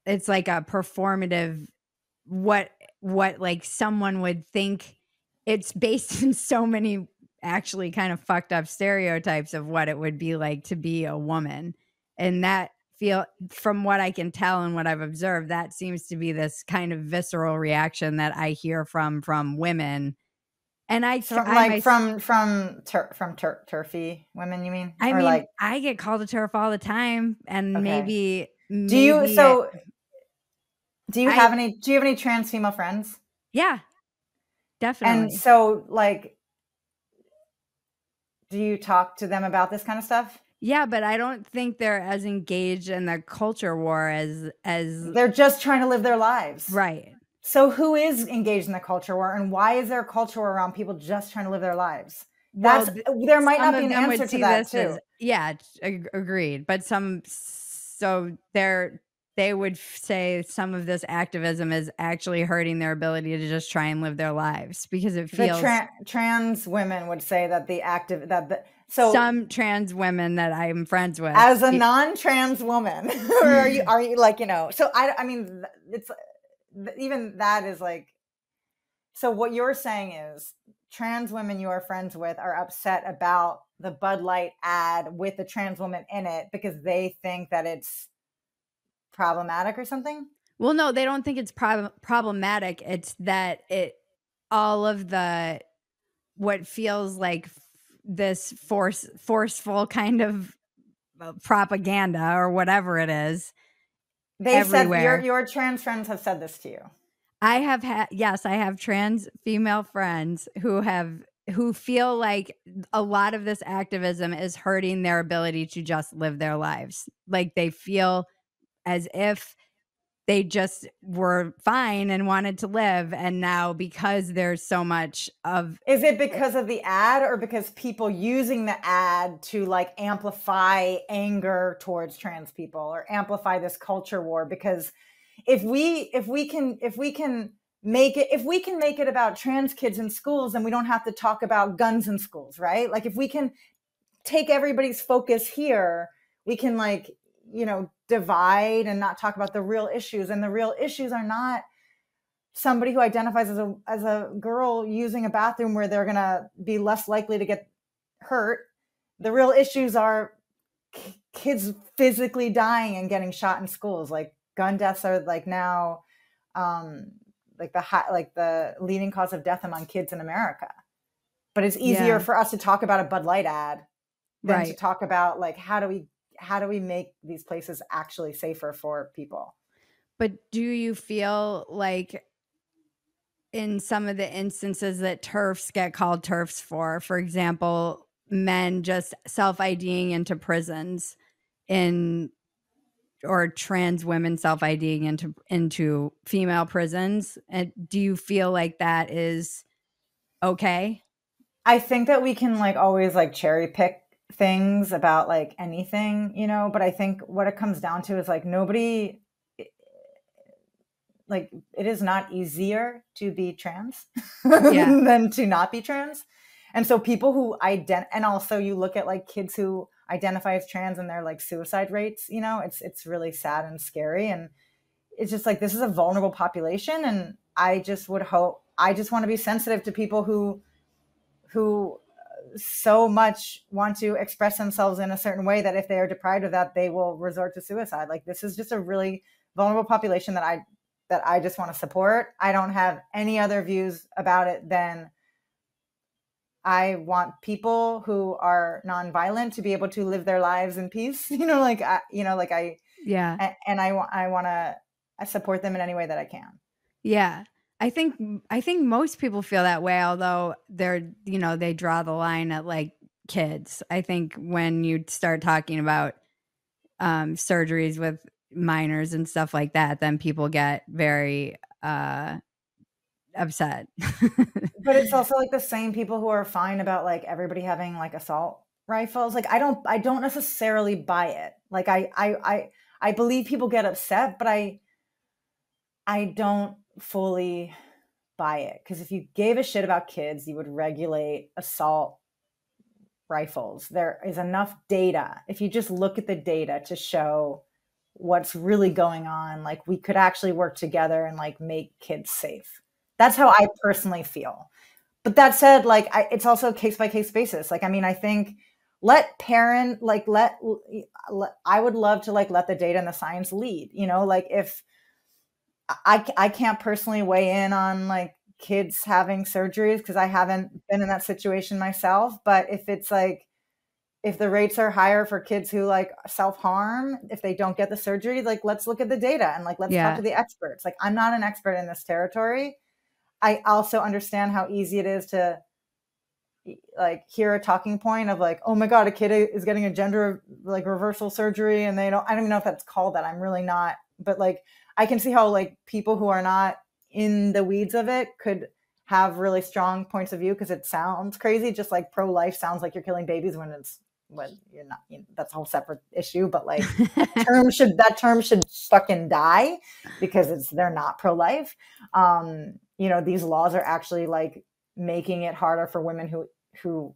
it's like a performative what what like someone would think it's based in so many actually kind of fucked up stereotypes of what it would be like to be a woman. And that feel, from what I can tell and what I've observed, that seems to be this kind of visceral reaction that I hear from, from women. And I, so, I like I, from, from, ter, from ter, turfy women, you mean? I or mean, like... I get called a turf all the time, and okay. maybe, maybe. Do you, so it, do you I, have any, do you have any trans female friends? Yeah, definitely. And so like, do you talk to them about this kind of stuff? Yeah, but I don't think they're as engaged in the culture war as as they're just trying to live their lives. Right. So who is engaged in the culture war, and why is there a culture war around people just trying to live their lives? That's well, there might not be an answer to that too. As, yeah, ag agreed. But some so they're they would say some of this activism is actually hurting their ability to just try and live their lives, because it feels tra trans women would say that the active that the, so some trans women that I'm friends with, as a non-trans woman, or are you are you like, you know, so I I mean, it's even that is like, so what you're saying is trans women you are friends with are upset about the Bud Light ad with the trans woman in it because they think that it's problematic or something? Well, no, they don't think it's prob problematic. It's that it all of the what feels like f this force forceful kind of propaganda or whatever it is. They everywhere. said your your trans friends have said this to you. I have had yes, I have trans female friends who have who feel like a lot of this activism is hurting their ability to just live their lives. Like they feel as if they just were fine and wanted to live. And now because there's so much of... Is it because of the ad, or because people using the ad to like amplify anger towards trans people, or amplify this culture war? Because if we, if we can, if we can make it, if we can make it about trans kids in schools, then we don't have to talk about guns in schools, right? Like if we can take everybody's focus here, we can like, you know, divide and not talk about the real issues. And the real issues are not somebody who identifies as a, as a girl using a bathroom where they're going to be less likely to get hurt. The real issues are kids physically dying and getting shot in schools. Like gun deaths are like now, um, like the high, like the leading cause of death among kids in America. But it's easier yeah. for us to talk about a Bud Light ad than right. to talk about like, how do we, how do we make these places actually safer for people? But do you feel like in some of the instances that TERFs get called TERFs for, for example, men just self-IDing into prisons in, or trans women self-IDing into, into female prisons? And do you feel like that is okay? I think that we can like always like cherry pick things about like anything, you know, but I think what it comes down to is like nobody, like it is not easier to be trans yeah. than to not be trans. And so people who identify, and also you look at like kids who identify as trans and their like suicide rates, you know, it's, it's really sad and scary. And it's just like, this is a vulnerable population. And I just would hope, I just want to be sensitive to people who, who, so much want to express themselves in a certain way that if they are deprived of that, they will resort to suicide. Like this is just a really vulnerable population that I, that I just want to support. I don't have any other views about it than I want people who are nonviolent to be able to live their lives in peace. You know, like, I, you know, like I, yeah. And, and I want, I want to support them in any way that I can. Yeah. I think I think most people feel that way, although they're, you know, they draw the line at like kids. I think when you start talking about um, surgeries with minors and stuff like that, then people get very uh, upset. But it's also like the same people who are fine about like everybody having like assault rifles. Like I don't I don't necessarily buy it. Like I I I, I believe people get upset, but I I don't fully buy it, because if you gave a shit about kids, you would regulate assault rifles. There is enough data. If you just look at the data to show what's really going on, like we could actually work together and like make kids safe. That's how I personally feel. But that said, like, I, it's also a case by case basis. Like, I mean, I think let parent, like, let, let, I would love to like, let the data and the science lead, you know, like if I, I can't personally weigh in on like kids having surgeries, cause I haven't been in that situation myself. But if it's like, if the rates are higher for kids who like self-harm, if they don't get the surgery, like, let's look at the data and like, let's yeah. talk to the experts. Like, I'm not an expert in this territory. I also understand how easy it is to like hear a talking point of like, oh my God, a kid is getting a gender like reversal surgery. And they don't, I don't even know if that's called that. I'm really not, but like, I can see how like people who are not in the weeds of it could have really strong points of view. Cause it sounds crazy. Just like pro-life sounds like you're killing babies when it's, when you're not, you know, that's a whole separate issue, but like that term should, that term should fucking die because it's, they're not pro-life. Um, you know, these laws are actually like making it harder for women who, who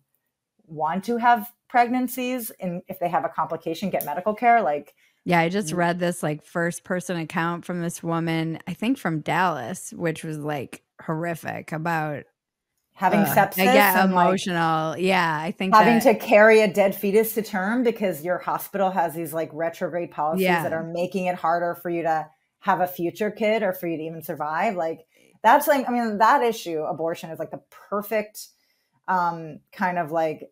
want to have pregnancies, and if they have a complication, get medical care. Like, yeah, I just read this like first person account from this woman, I think from Dallas, which was like horrific about having uh, sepsis. I get emotional. Like, yeah. I think having that, to carry a dead fetus to term because your hospital has these like retrograde policies yeah. that are making it harder for you to have a future kid or for you to even survive. Like, that's like, I mean, that issue, abortion, is like the perfect um, kind of like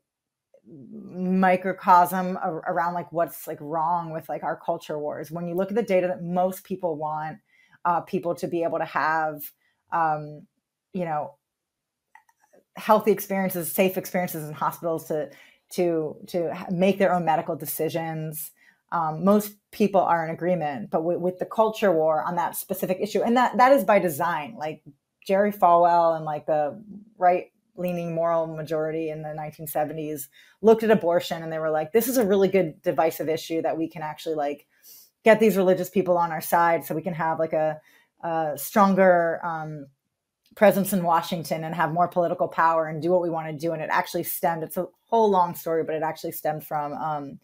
microcosm around like what's like wrong with like our culture wars. When you look at the data that most people want uh, people to be able to have, um, you know, healthy experiences, safe experiences in hospitals to, to, to make their own medical decisions. Um, most people are in agreement, but with the culture war on that specific issue. And that, that is by design, like Jerry Falwell and like the right leaning moral majority in the nineteen seventies looked at abortion and they were like, this is a really good divisive issue that we can actually like get these religious people on our side. So we can have like a, a stronger, um, presence in Washington and have more political power and do what we want to do. And it actually stemmed, it's a whole long story, but it actually stemmed from, um,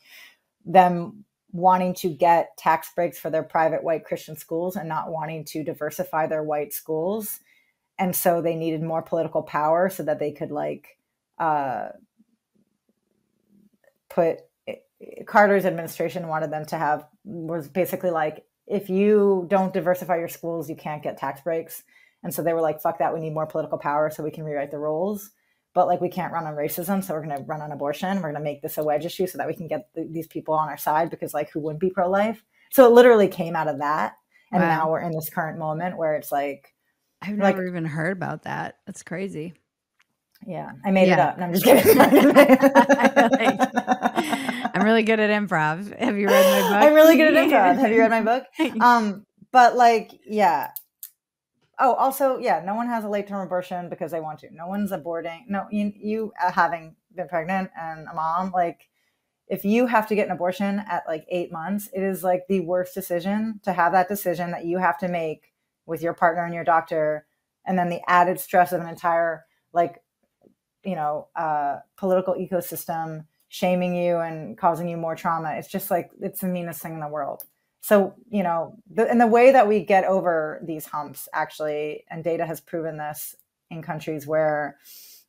them wanting to get tax breaks for their private white Christian schools and not wanting to diversify their white schools. And so they needed more political power so that they could like uh, put Carter's administration wanted them to have was basically like, if you don't diversify your schools, you can't get tax breaks. And so they were like, fuck that. We need more political power so we can rewrite the rules. But like, we can't run on racism. So we're going to run on abortion. We're going to make this a wedge issue so that we can get th these people on our side, because like, who wouldn't be pro-life? So it literally came out of that. And wow. now we're in this current moment where it's like, I've never like, even heard about that. That's crazy. Yeah. I made yeah. it up. And I'm just kidding. I'm really good at improv. Have you read my book? I'm really good at improv. Have you read my book? Um, but like, yeah. Oh, also, yeah, no one has a late-term abortion because they want to. No one's aborting. No, you, you uh, having been pregnant and a mom, like, if you have to get an abortion at, like, eight months, it is, like, the worst decision to have that decision that you have to make with your partner and your doctor, and then the added stress of an entire, like, you know, uh, political ecosystem shaming you and causing you more trauma. It's just, like, it's the meanest thing in the world. So, you know, the, and the way that we get over these humps, actually, and data has proven this in countries where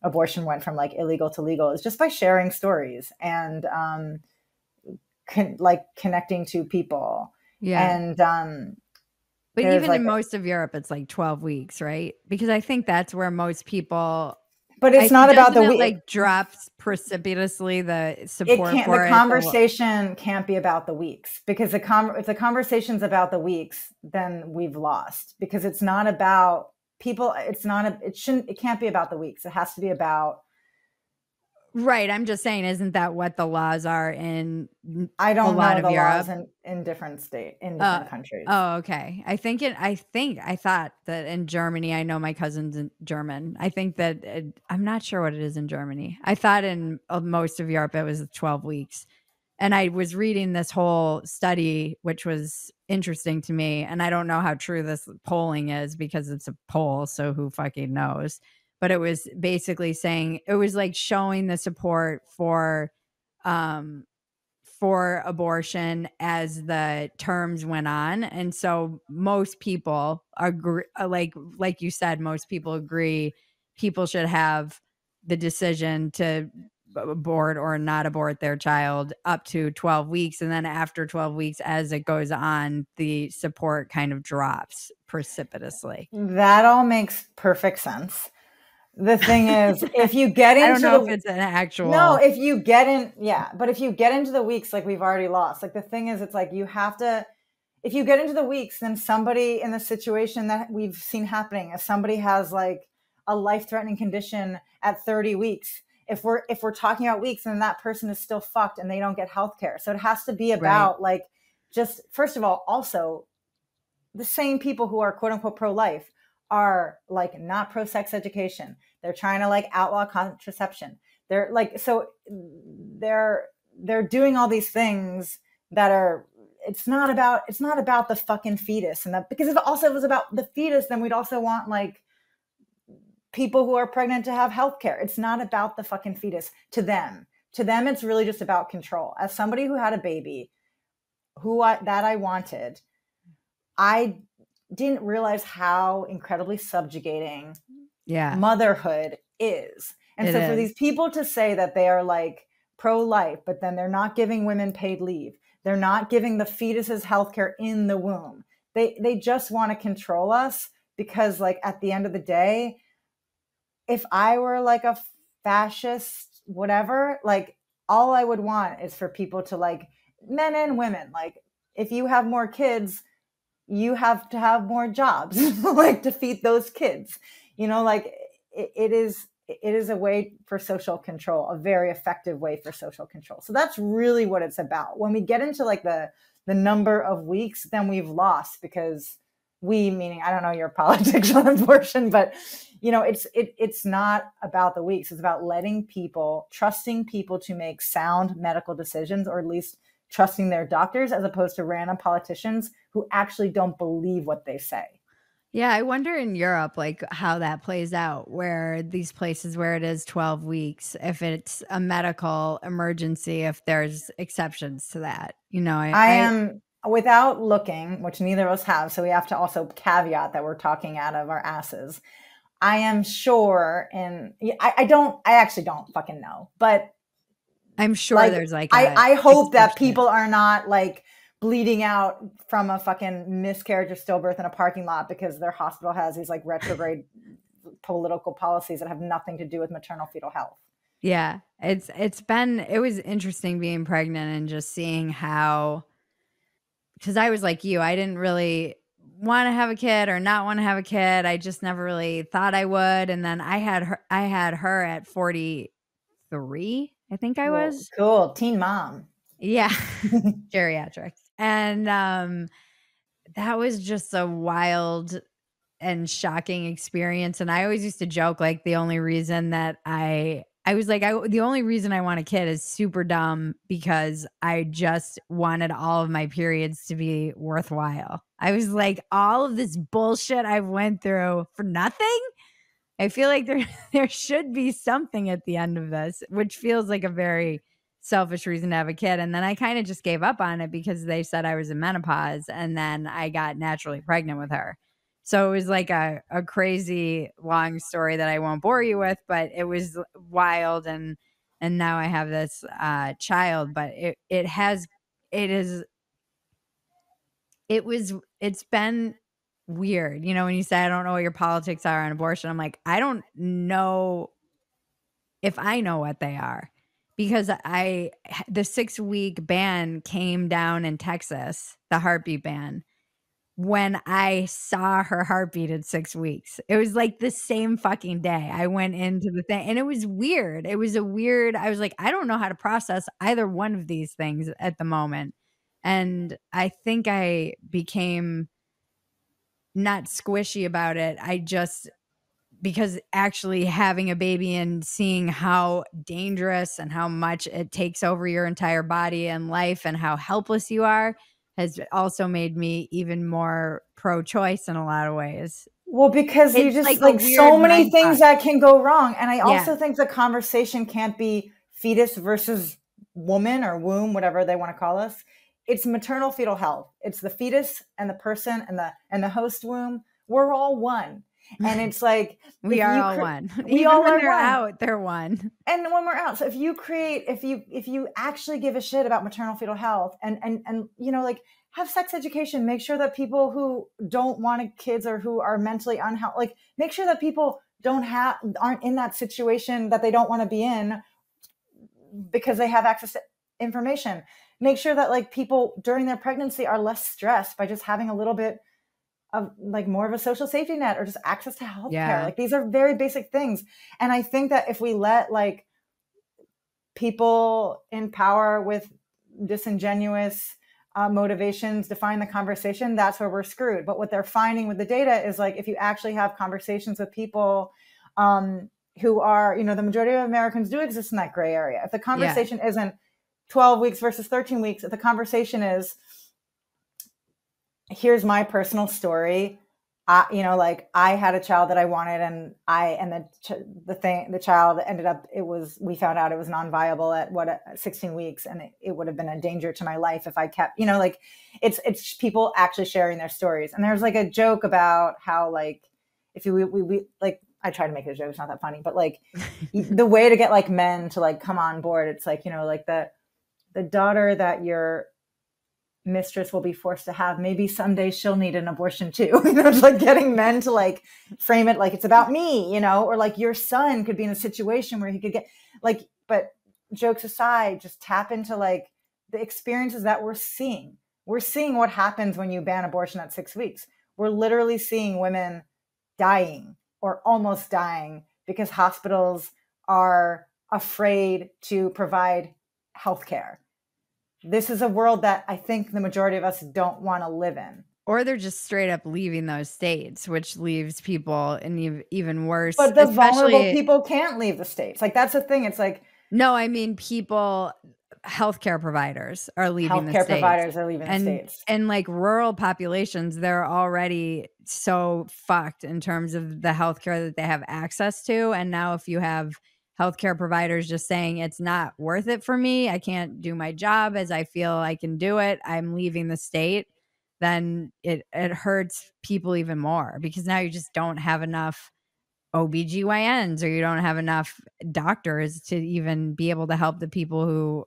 abortion went from like illegal to legal, is just by sharing stories and um, con like connecting to people. Yeah. And, um, but even like in most of Europe, it's like twelve weeks, right? Because I think that's where most people. But it's I, not about the it, like drops precipitously the support it for the it. conversation can't be about the weeks, because the com if the conversation's about the weeks, then we've lost, because it's not about people. It's not a, it shouldn't it can't be about the weeks. It has to be about. Right. I'm just saying, isn't that what the laws are in I don't a lot know of the Europe? Laws in, in different state in different uh, countries. Oh, okay. I think it, I think I thought that in Germany, I know my cousin's in German. I think that it, I'm not sure what it is in Germany. I thought in most of Europe, it was twelve weeks. And I was reading this whole study, which was interesting to me. And I don't know how true this polling is because it's a poll. So who fucking knows? But it was basically saying, it was like showing the support for, um, for abortion as the terms went on. And so most people are like, like you said, most people agree people should have the decision to abort or not abort their child up to twelve weeks. And then after twelve weeks, as it goes on, the support kind of drops precipitously. That all makes perfect sense. The thing is, if you get into I don't know the, if it's an actual No, if you get in yeah, but if you get into the weeks, like we've already lost. Like the thing is, it's like you have to if you get into the weeks, then somebody in the situation that we've seen happening, if somebody has like a life-threatening condition at thirty weeks, if we're if we're talking about weeks, then that person is still fucked and they don't get healthcare. So it has to be about right. like just first of all, also the same people who are quote unquote pro-life are like not pro-sex education. They're trying to like outlaw contraception. They're like, so they're, they're doing all these things that are, it's not about, it's not about the fucking fetus. And that, because if also it was about the fetus, then we'd also want like people who are pregnant to have healthcare. It's not about the fucking fetus to them, to them. It's really just about control. As somebody who had a baby who I, that I wanted, I didn't realize how incredibly subjugating yeah. motherhood is. And it so for is. These people to say that they are like pro-life, but then they're not giving women paid leave. They're not giving the fetuses healthcare in the womb. They, they just want to control us because like at the end of the day, if I were like a fascist, whatever, like all I would want is for people to like men and women, like if you have more kids, you have to have more jobs, like to feed those kids, you know, like it, it is, it is a way for social control, a very effective way for social control. So that's really what it's about. When we get into like the, the number of weeks, then we've lost because we, meaning, I don't know your politics on abortion, but you know, it's, it, it's not about the weeks. It's about letting people, trusting people to make sound medical decisions, or at least trusting their doctors as opposed to random politicians who actually don't believe what they say. Yeah. I wonder in Europe, like how that plays out, where these places where it is twelve weeks, if it's a medical emergency, if there's exceptions to that, you know, I, I am I, without looking, which neither of us have. So we have to also caveat that we're talking out of our asses. I am sure. And I, I don't, I actually don't fucking know, but I'm sure like, there's like, I, I hope that people are not like bleeding out from a fucking miscarriage or stillbirth in a parking lot because their hospital has these like retrograde political policies that have nothing to do with maternal fetal health. Yeah. It's, it's been, it was interesting being pregnant and just seeing how, cause I was like you, I didn't really want to have a kid or not want to have a kid. I just never really thought I would. And then I had her, I had her at forty-three. I think I was. Cool. Teen mom. Yeah. Geriatrics. And um, that was just a wild and shocking experience. And I always used to joke, like the only reason that I, I was like, I, the only reason I want a kid is super dumb because I just wanted all of my periods to be worthwhile. I was like, all of this bullshit I went through for nothing. I feel like there there should be something at the end of this, which feels like a very selfish reason to have a kid. And then I kind of just gave up on it because they said I was in menopause and then I got naturally pregnant with her. So it was like a, a crazy long story that I won't bore you with, but it was wild. And and now I have this uh, child, but it, it has, it is, it was, it's been weird. You know, when you say, I don't know what your politics are on abortion, I'm like, I don't know if I know what they are because I, the six week ban came down in Texas, the heartbeat ban. When I saw her heartbeat at six weeks, it was like the same fucking day I went into the thing and it was weird. It was a weird, I was like, I don't know how to process either one of these things at the moment. And I think I became not squishy about it. I just, because actually having a baby and seeing how dangerous and how much it takes over your entire body and life and how helpless you are has also made me even more pro-choice in a lot of ways. Well, because it's you just like, like so many things that can go wrong. And I also yeah. think the conversation can't be fetus versus woman or womb, whatever they want to call us. It's maternal fetal health. It's the fetus and the person and the, and the host womb. We're all one. And it's like we are all one. We all are one. They're out, they're one. And when we're out, so if you create, if you if you actually give a shit about maternal fetal health, and and and you know, like, have sex education, make sure that people who don't want kids or who are mentally unhealthy, like, make sure that people don't have aren't in that situation that they don't want to be in because they have access to information. Make sure that, like, people during their pregnancy are less stressed by just having a little bit of, like, more of a social safety net or just access to healthcare. Yeah. Like, these are very basic things. And I think that if we let, like, people in power with disingenuous uh, motivations define the conversation, that's where we're screwed. But what they're finding with the data is, like, if you actually have conversations with people um, who are, you know, the majority of Americans do exist in that gray area. If the conversation yeah. isn't twelve weeks versus thirteen weeks, if the conversation is, here's my personal story. I, you know, like, I had a child that I wanted, and I, and the, ch the thing, the child ended up, it was, we found out it was non-viable at what, sixteen weeks. And it, it would have been a danger to my life if I kept, you know, like, it's, it's people actually sharing their stories. And there's, like, a joke about how, like, if you, we, we, we like, I try to make it a joke, it's not that funny, but, like, the way to get, like, men to, like, come on board, it's like, you know, like, the, the daughter that you're, mistress will be forced to have, maybe someday she'll need an abortion too. You know, it's like getting men to, like, frame it like it's about me, you know, or, like, your son could be in a situation where he could get, like, but jokes aside, just tap into, like, the experiences that we're seeing. We're seeing what happens when you ban abortion at six weeks. We're literally seeing women dying or almost dying because hospitals are afraid to provide healthcare. This is a world that I think the majority of us don't want to live in. Or they're just straight up leaving those states, which leaves people in even worse. But the vulnerable people can't leave the states. Like, that's the thing. It's like, no, I mean, people, healthcare providers are leaving the states. Healthcare providers are leaving the states. And, like, rural populations, they're already so fucked in terms of the healthcare that they have access to. And now if you have healthcare providers just saying it's not worth it for me, I can't do my job as I feel I can do it, I'm leaving the state, then it, it hurts people even more, because now you just don't have enough O B G Y Ns, or you don't have enough doctors to even be able to help the people who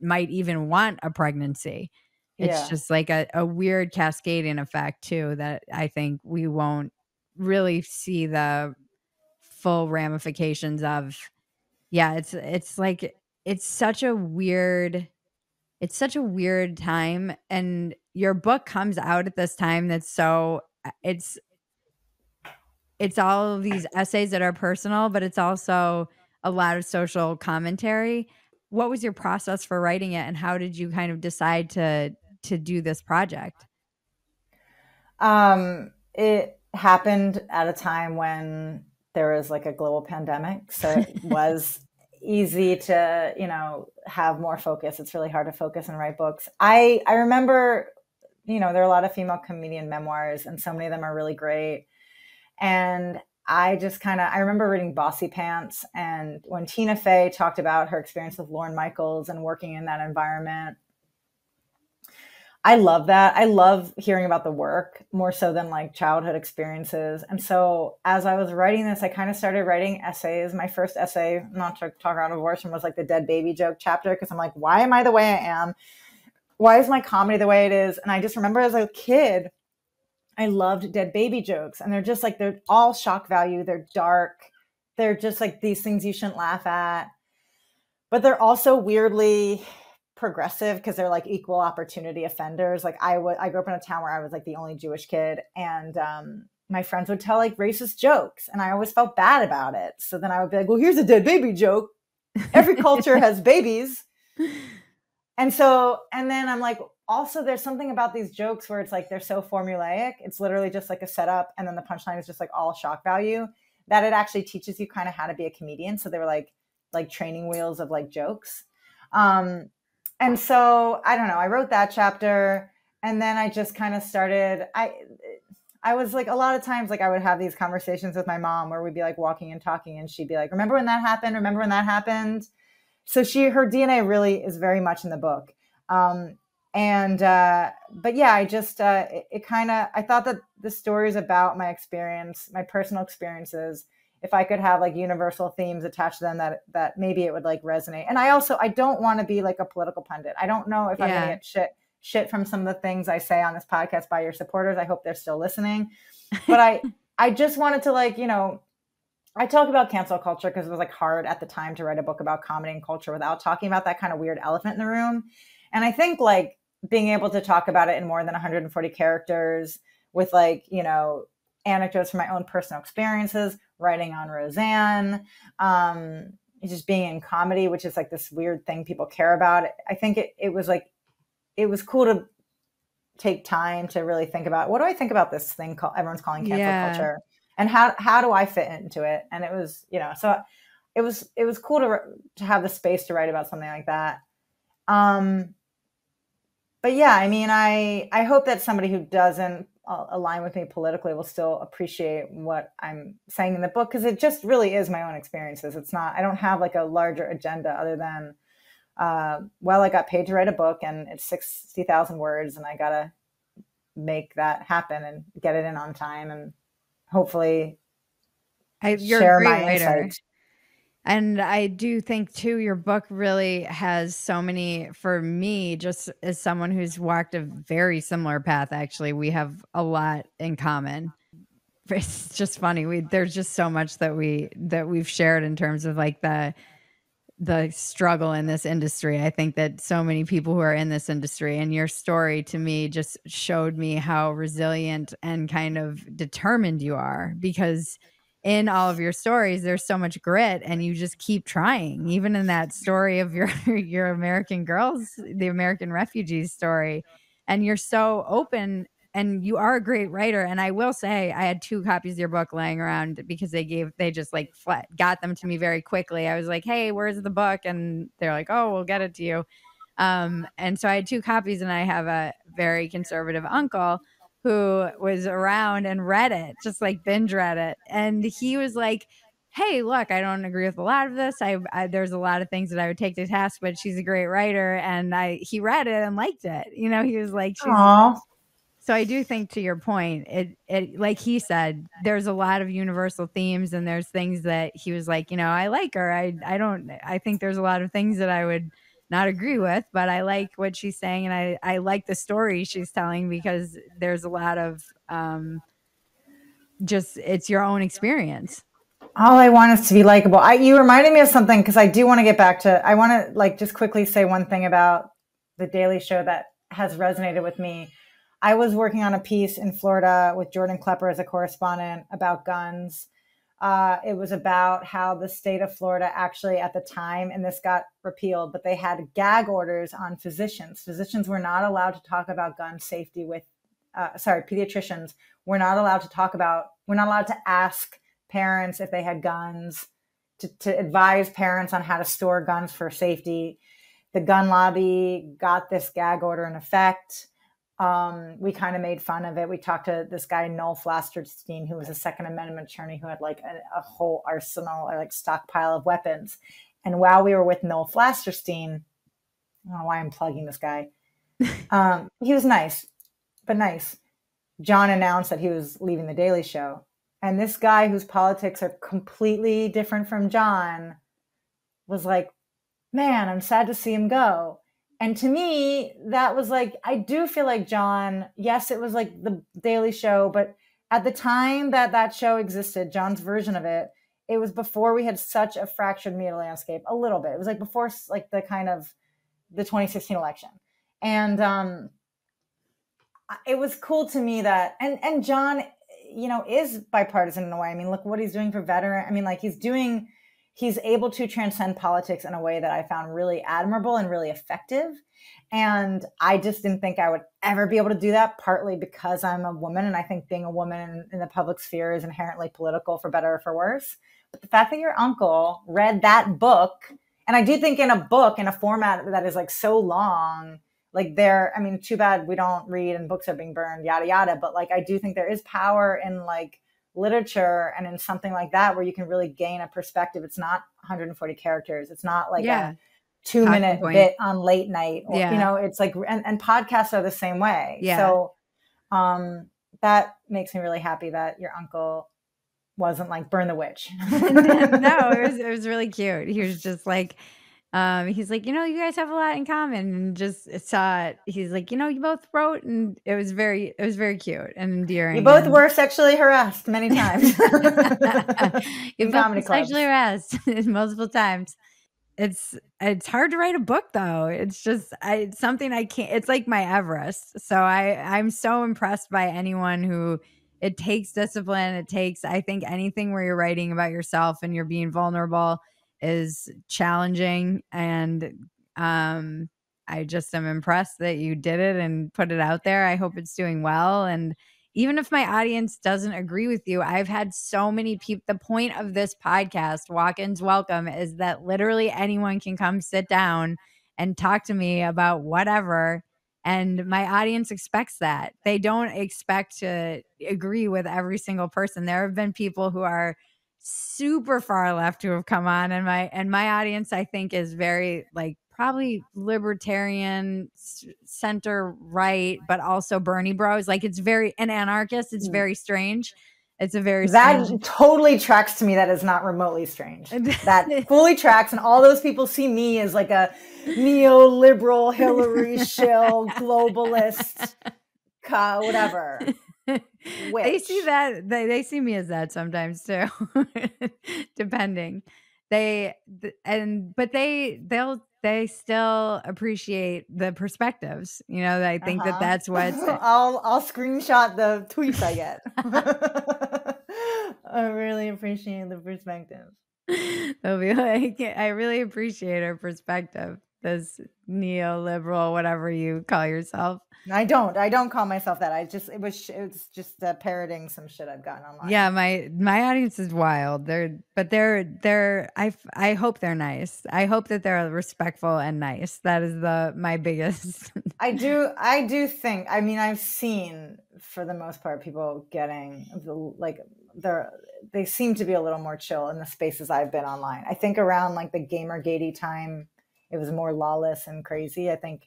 might even want a pregnancy. It's yeah. just like a, a weird cascading effect too, that I think we won't really see the full ramifications of. Yeah, it's it's like it's such a weird it's such a weird time, and your book comes out at this time that's so it's it's all of these essays that are personal, but it's also a lot of social commentary. What was your process for writing it, and how did you kind of decide to to do this project? Um it happened at a time when there was, like, a global pandemic. So it was easy to, you know, have more focus. It's really hard to focus and write books. I, I remember, you know, there are a lot of female comedian memoirs, and so many of them are really great. And I just kind of, I remember reading Bossy Pants, and when Tina Fey talked about her experience with Lorne Michaels and working in that environment, I love that. I love hearing about the work more so than, like, childhood experiences. And so as I was writing this, I kind of started writing essays. My first essay, not to talk around abortion, was, like, the dead baby joke chapter, because I'm like, why am I the way I am? Why is my comedy the way it is? And I just remember as a kid, I loved dead baby jokes. And they're just, like, they're all shock value. They're dark. They're just, like, these things you shouldn't laugh at. But they're also weirdly progressive, because they're, like, equal opportunity offenders. Like, I was, I grew up in a town where I was, like, the only Jewish kid, and um, my friends would tell, like, racist jokes, and I always felt bad about it. So then I would be like, well, here's a dead baby joke. Every culture has babies. And so, and then I'm like, also there's something about these jokes where it's like, they're so formulaic. It's literally just like a setup. And then the punchline is just like all shock value, that it actually teaches you kind of how to be a comedian. So they were like, like training wheels of, like, jokes. Um, And so, I don't know, I wrote that chapter, and then I just kind of started, I, I was like, a lot of times, like, I would have these conversations with my mom where we'd be like walking and talking, and she'd be like, remember when that happened? Remember when that happened? So she, her D N A really is very much in the book. Um, And, uh, but yeah, I just, uh, it, it kind of, I thought that the stories about my experience, my personal experiences, if I could have like universal themes attached to them, that, that maybe it would like resonate. And I also, I don't want to be like a political pundit. I don't know if yeah. I'm going to get shit, shit from some of the things I say on this podcast by your supporters. I hope they're still listening, but I, I just wanted to like, you know, I talk about cancel culture because it was like hard at the time to write a book about comedy and culture without talking about that kind of weird elephant in the room. And I think like, being able to talk about it in more than one hundred forty characters with like, you know, anecdotes from my own personal experiences, writing on Roseanne, um, just being in comedy, which is like this weird thing people care about. I think it, it was like, it was cool to take time to really think about, what do I think about this thing called, everyone's calling cancel yeah. culture, and how, how do I fit into it? And it was, you know, so it was, it was cool to, to have the space to write about something like that. Um, But yeah, I mean, I, I hope that somebody who doesn't align with me politically will still appreciate what I'm saying in the book, because it just really is my own experiences. It's not, I don't have like a larger agenda other than, uh, well, I got paid to write a book and it's sixty thousand words and I got to make that happen and get it in on time and hopefully I, you're share a great my writer. Insight. And I do think, too, your book really has so many, for me, just as someone who's walked a very similar path, actually, we have a lot in common. It's just funny. We, there's just so much that, we, that we've shared in terms of like the, the struggle in this industry. I think that so many people who are in this industry, and your story to me just showed me how resilient and kind of determined you are, because in all of your stories, there's so much grit and you just keep trying. Even in that story of your, your American girls, the American refugees story. And you're so open and you are a great writer. And I will say I had two copies of your book laying around because they gave, they just like flat, got them to me very quickly. I was like, hey, where's the book? And they're like, oh, we'll get it to you. Um, and so I had two copies, and I have a very conservative uncle who was around and read it, just like binge read it. And he was like, hey, look, I don't agree with a lot of this. I, I there's a lot of things that I would take to task, but she's a great writer. And I he read it and liked it. You know, he was like, she's Aww. So I do think, to your point, it, it like he said, there's a lot of universal themes, and there's things that he was like, you know, I like her. I, I don't, I think there's a lot of things that I would not agree with, but I like what she's saying, and I, I like the story she's telling, because there's a lot of um, just, it's your own experience. All I want is to be likable. I, you reminded me of something, because I do want to get back to, I want to like just quickly say one thing about The Daily Show that has resonated with me. I was working on a piece in Florida with Jordan Klepper as a correspondent about guns. Uh, it was about how the state of Florida actually at the time, and this got repealed, but they had gag orders on physicians. Physicians were not allowed to talk about gun safety with, uh, sorry, pediatricians were not allowed to talk about, were not allowed to ask parents if they had guns, to, to advise parents on how to store guns for safety. The gun lobby got this gag order in effect. Um, we kind of made fun of it. We talked to this guy, Noel Flasterstein, who was a Second Amendment attorney who had like a, a whole arsenal or like stockpile of weapons. And while we were with Noel Flasterstein, I don't know why I'm plugging this guy. Um, he was nice, but nice. John announced that he was leaving The Daily Show. And this guy, whose politics are completely different from John, was like, man, I'm sad to see him go. And to me, that was like, I do feel like John, yes, it was like The Daily Show, but at the time that that show existed, John's version of it, it was before we had such a fractured media landscape a little bit. It was like before like the kind of the twenty sixteen election. And um, it was cool to me that, and, and John, you know, is bipartisan in a way. I mean, look what he's doing for veteran. I mean, like he's doing he's able to transcend politics in a way that I found really admirable and really effective. And I just didn't think I would ever be able to do that, partly because I'm a woman. And I think being a woman in the public sphere is inherently political, for better or for worse. But the fact that your uncle read that book, and I do think in a book, in a format that is like so long, like there, I mean, too bad we don't read and books are being burned, yada, yada. But like, I do think there is power in like literature and in something like that where you can really gain a perspective. It's not one hundred forty characters. It's not like yeah. a, two minute bit on late night. Or, yeah. You know, it's like, and, and podcasts are the same way. Yeah. So um, that makes me really happy that your uncle wasn't like, burn the witch. No, it was, it was really cute. He was just like, um, he's like, you know, you guys have a lot in common, and just saw it. He's like, you know, you both wrote, and it was very, it was very cute and endearing. You both and, were sexually harassed many times. You both were sexually harassed multiple times. It's, it's hard to write a book though. It's just, I, it's something I can't, it's like my Everest. So I, I'm so impressed by anyone who, it takes discipline. It takes, I think anything where you're writing about yourself and you're being vulnerable is challenging. And um, I just am impressed that you did it and put it out there. I hope it's doing well. And even if my audience doesn't agree with you, I've had so many people, the point of this podcast, Walk-In's Welcome, is that literally anyone can come sit down and talk to me about whatever. And my audience expects that. They don't expect to agree with every single person. There have been people who are super far left who have come on, and my and my audience, I think, is very like probably libertarian, center right, but also Bernie bros. Like it's very an anarchist. It's very strange. It's a very that strange. Totally tracks to me. That is not remotely strange. That fully tracks, and all those people see me as like a neoliberal, Hillary shill, globalist, uh, whatever. Witch. They see that they they see me as that sometimes too, depending. They and but they they'll they still appreciate the perspectives. You know, I think uh-huh. that that's what's. I'll I'll screenshot the tweets I get. I really appreciate the perspective. They'll be like, I really appreciate her perspective. This neoliberal, whatever you call yourself. I don't. I don't call myself that. I just it was it's just uh, parroting some shit I've gotten online. Yeah, my my audience is wild. They're but they're they're I I hope they're nice. I hope that they're respectful and nice. That is the my biggest. I do I do think. I mean, I've seen for the most part people getting like they're they seem to be a little more chill in the spaces I've been online. I think around like the Gamergate time, it was more lawless and crazy. I think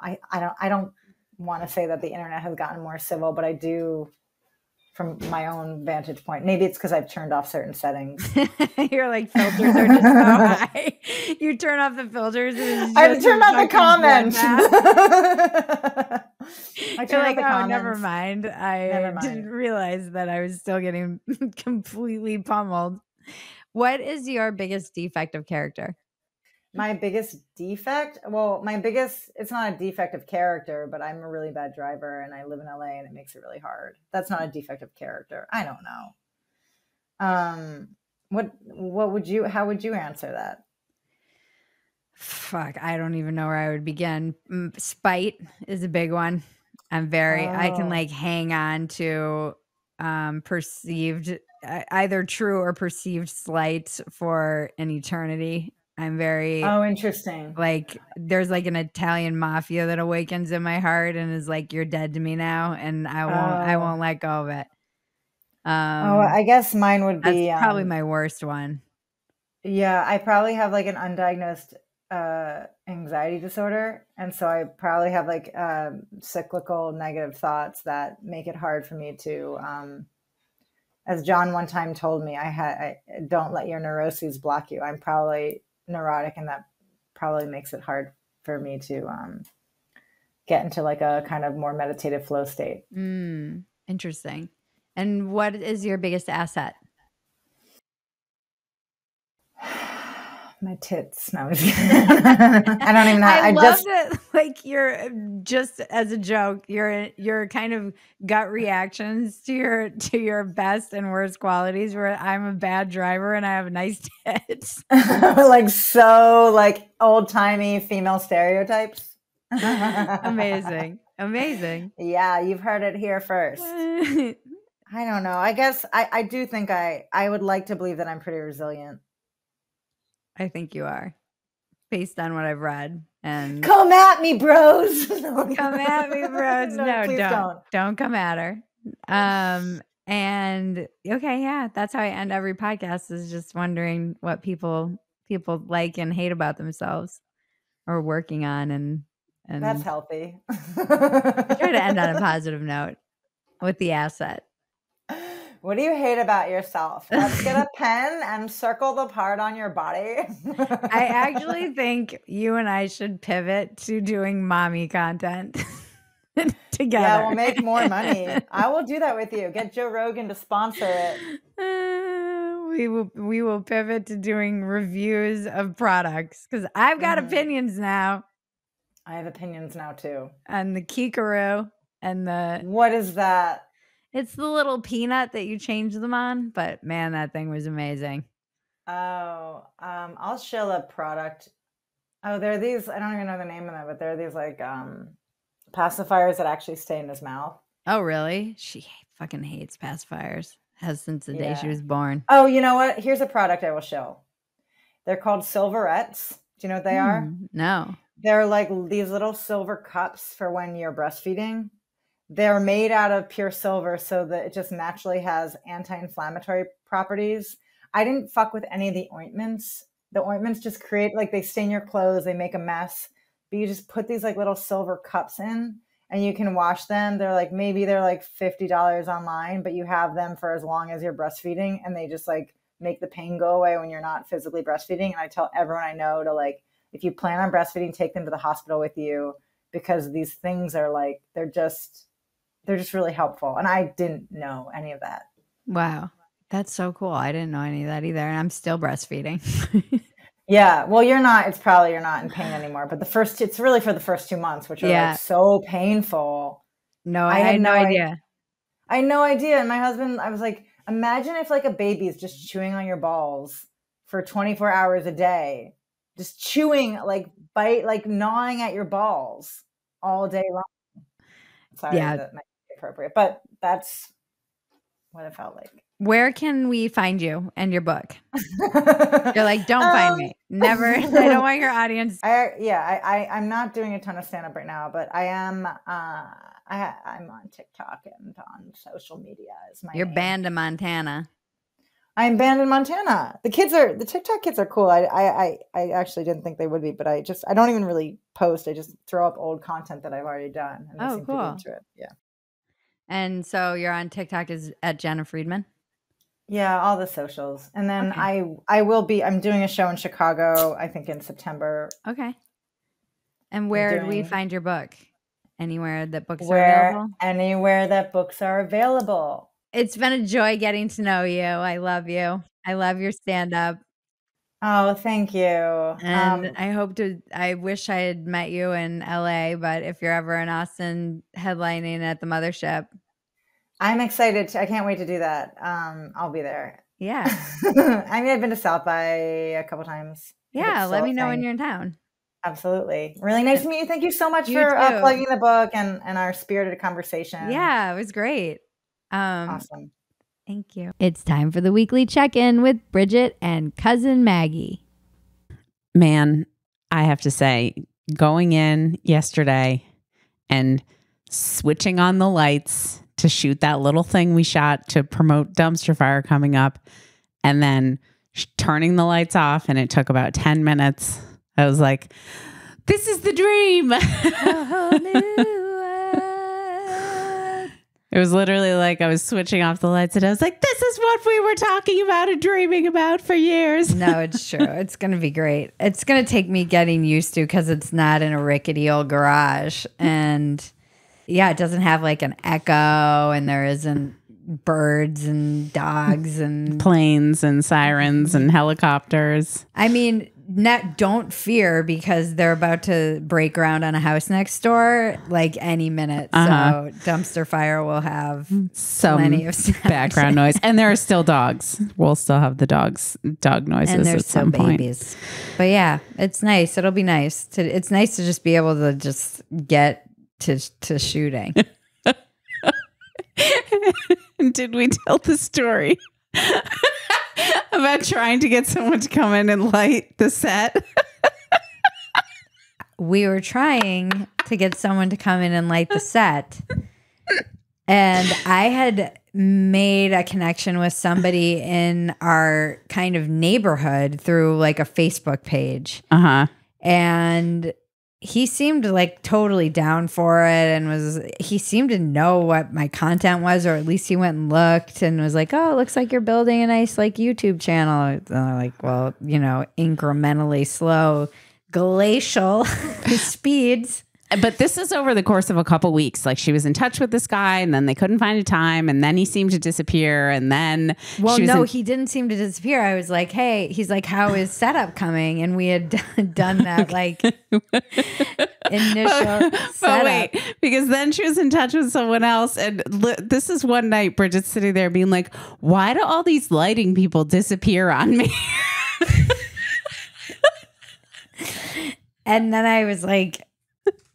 I, I don't I don't want to say that the internet has gotten more civil, but I do from my own vantage point. Maybe it's because I've turned off certain settings. You're like filters are just so high. You turn off the filters. I've turned off the comments. I turned like, off the oh, comments. Never mind. I never mind. Didn't realize that I was still getting completely pummeled. What is your biggest defect of character? My biggest defect? Well, my biggest, it's not a defect of character, but I'm a really bad driver and I live in L A and it makes it really hard. That's not a defect of character. I don't know. Um, what, what would you, how would you answer that? Fuck. I don't even know where I would begin. Spite is a big one. I'm very, oh. I can like hang on to um, perceived, either true or perceived slights for an eternity. I'm very oh, interesting. Like there's like an Italian mafia that awakens in my heart and is like, "You're dead to me now," and I won't, oh. I won't let go of it. Um, oh, I guess mine would be that's probably um, my worst one. Yeah, I probably have like an undiagnosed uh, anxiety disorder, and so I probably have like uh, cyclical negative thoughts that make it hard for me to. Um, as John one time told me, I had I, don't let your neuroses block you. I'm probably neurotic, and that probably makes it hard for me to um get into like a kind of more meditative flow state. Mm, interesting. And what is your biggest asset? My tits. No, I'm just kidding. I don't even know. I, I love just that, like you're just as a joke, your your kind of gut reactions to your to your best and worst qualities where I'm a bad driver and I have nice tits. Like so like old timey female stereotypes. Amazing. Amazing. Yeah, you've heard it here first. I don't know. I guess I, I do think I I would like to believe that I'm pretty resilient. I think you are, based on what I've read. And come at me, bros. No, come at me, bros. No, no don't, don't. Don't come at her. Um, and okay, yeah, that's how I end every podcast is just wondering what people people like and hate about themselves. or working on. And, and that's healthy. Try to end on a positive note with the asset. What do you hate about yourself? Let's get a pen and circle the part on your body. I actually think you and I should pivot to doing mommy content together. Yeah, we'll make more money. I will do that with you. Get Joe Rogan to sponsor it. Uh, we will we will pivot to doing reviews of products, because I've got mm. opinions now. I have opinions now too. And the Kikaroo and the... What is that? It's the little peanut that you change them on, but man, that thing was amazing. Oh, um, I'll show a product. Oh, there are these, I don't even know the name of them, but there are these like um, pacifiers that actually stay in his mouth. Oh, really? She fucking hates pacifiers. Has since the yeah. day she was born. Oh, you know what? Here's a product I will show. They're called Silverettes. Do you know what they mm, are? No. They're like these little silver cups for when you're breastfeeding. They're made out of pure silver so that it just naturally has anti-inflammatory properties. I didn't fuck with any of the ointments. The ointments just create, like they stain your clothes, they make a mess, but you just put these like little silver cups in and you can wash them. They're like, maybe they're like fifty dollars online, but you have them for as long as you're breastfeeding and they just like make the pain go away when you're not physically breastfeeding. And I tell everyone I know to like, if you plan on breastfeeding, take them to the hospital with you, because these things are like, they're just... They're just really helpful. And I didn't know any of that. Wow. That's so cool. I didn't know any of that either. And I'm still breastfeeding. Yeah. Well, you're not, it's probably you're not in pain anymore, but the first, it's really for the first two months, which are yeah. like so painful. No, I, I had no idea. I, I had no idea. And my husband, I was like, imagine if like a baby is just chewing on your balls for twenty-four hours a day, just chewing, like bite, like gnawing at your balls all day long. Sorry. Yeah. That my appropriate, but that's what it felt like. Where can we find you and your book? You're like, don't um, find me. Never. I don't want your audience. I, yeah, I, I, I'm not doing a ton of stand-up right now, but I am. Uh, I, I'm on TikTok and on social media. Is my You're name. Banned in Montana. I'm banned in Montana. The kids are the TikTok kids are cool. I, I, I actually didn't think they would be, but I just I don't even really post. I just throw up old content that I've already done. And they oh, seem cool. to be into it. Yeah. And so you're on TikTok is at Jena Friedman. Yeah, all the socials. And then okay. I I will be I'm doing a show in Chicago, I think in September. Okay. And where doing, do we find your book? Anywhere that books where, are available? Anywhere that books are available. It's been a joy getting to know you. I love you. I love your stand-up. Oh, thank you. And um, I hope to, I wish I had met you in L A, but if you're ever in Austin headlining at the Mothership. I'm excited. To, I can't wait to do that. Um, I'll be there. Yeah. I mean, I've been to South by a couple times. Yeah. Let me know when you're in town. Absolutely. Really nice to meet you. Thank you so much for uh, plugging the book and, and our spirited conversation. Yeah, it was great. Um, awesome. Thank you. It's time for the weekly check-in with Bridget and cousin Maggie. Man, I have to say, going in yesterday and switching on the lights to shoot that little thing we shot to promote Dumpster Fire coming up, and then turning the lights off, and it took about ten minutes. I was like, this is the dream. It was literally like I was switching off the lights and I was like, this is what we were talking about and dreaming about for years. No, it's true. It's going to be great. It's going to take me getting used to, because it's not in a rickety old garage. And yeah, it doesn't have like an echo, and there isn't birds and dogs and planes and sirens and helicopters. I mean, Net, don't fear, because they're about to break ground on a house next door like any minute. Uh-huh. So Dumpster Fire will have some plenty of background noise. And there are still dogs. We'll still have the dogs, dog noises and at some, some babies. Point. But yeah, it's nice. It'll be nice. To, it's nice to just be able to just get to, to shooting. Did we tell the story? About trying to get someone to come in and light the set. We were trying to get someone to come in and light the set. And I had made a connection with somebody in our kind of neighborhood through like a Facebook page. Uh-huh. And he seemed like totally down for it, and was, he seemed to know what my content was, or at least he went and looked and was like, oh, it looks like you're building a nice like YouTube channel. And I'm like, well, you know, incrementally slow, glacial speeds. But this is over the course of a couple weeks. Like, she was in touch with this guy, and then they couldn't find a time, and then he seemed to disappear, and then well, she was no, he didn't seem to disappear. I was like, hey, he's like, how is setup coming? And we had done that like initial but, but setup. Wait, because then she was in touch with someone else, and this is one night Bridget's sitting there being like, why do all these lighting people disappear on me? And then I was like,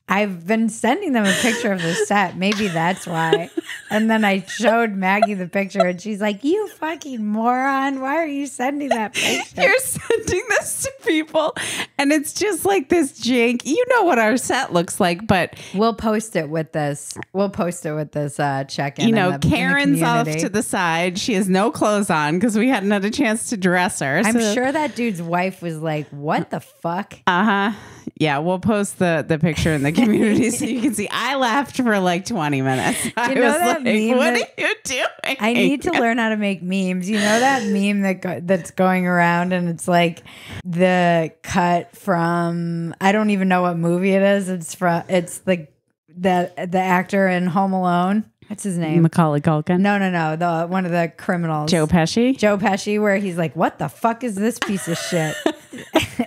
I've been sending them a picture of the set. Maybe that's why. And then I showed Maggie the picture, and she's like, you fucking moron. Why are you sending that picture? You're sending this to people, and it's just like this jank. You know what our set looks like, but we'll post it with this. We'll post it with this uh, check-in. You know, in the, Karen's in off to the side. She has no clothes on because we hadn't had a chance to dress her. So. I'm sure that dude's wife was like, what the fuck? Uh-huh. Yeah, we'll post the, the picture in the community so you can see. I laughed for like twenty minutes. I was like, what are you doing? I need to learn how to make memes. You know that meme that go that's going around, and it's like the cut from, I don't even know what movie it is. It's from, it's like the, the actor in Home Alone. What's his name? Macaulay Culkin. No, no, no. The one of the criminals. Joe Pesci. Joe Pesci, where he's like, what the fuck is this piece of shit?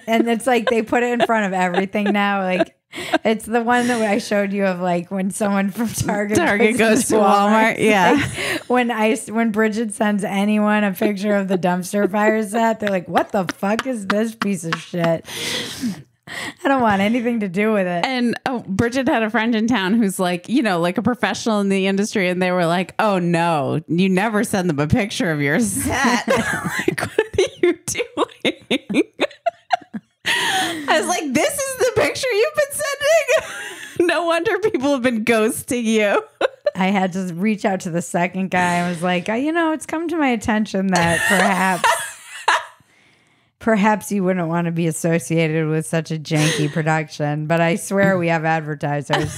And it's like they put it in front of everything now. Like, it's the one that I showed you of like when someone from Target, Target goes, goes to Walmart. Walmart. Yeah. Like, when I when Bridget sends anyone a picture of the dumpster fire set, they're like, what the fuck is this piece of shit? I don't want anything to do with it. And oh, Bridget had a friend in town who's like, you know, like a professional in the industry. And they were like, oh, no, you never send them a picture of your set. Like, what are you doing? I was like, this is the picture you've been sending? No wonder people have been ghosting you. I had to reach out to the second guy. I was like, oh, you know, it's come to my attention that perhaps... Perhaps you wouldn't want to be associated with such a janky production, but I swear we have advertisers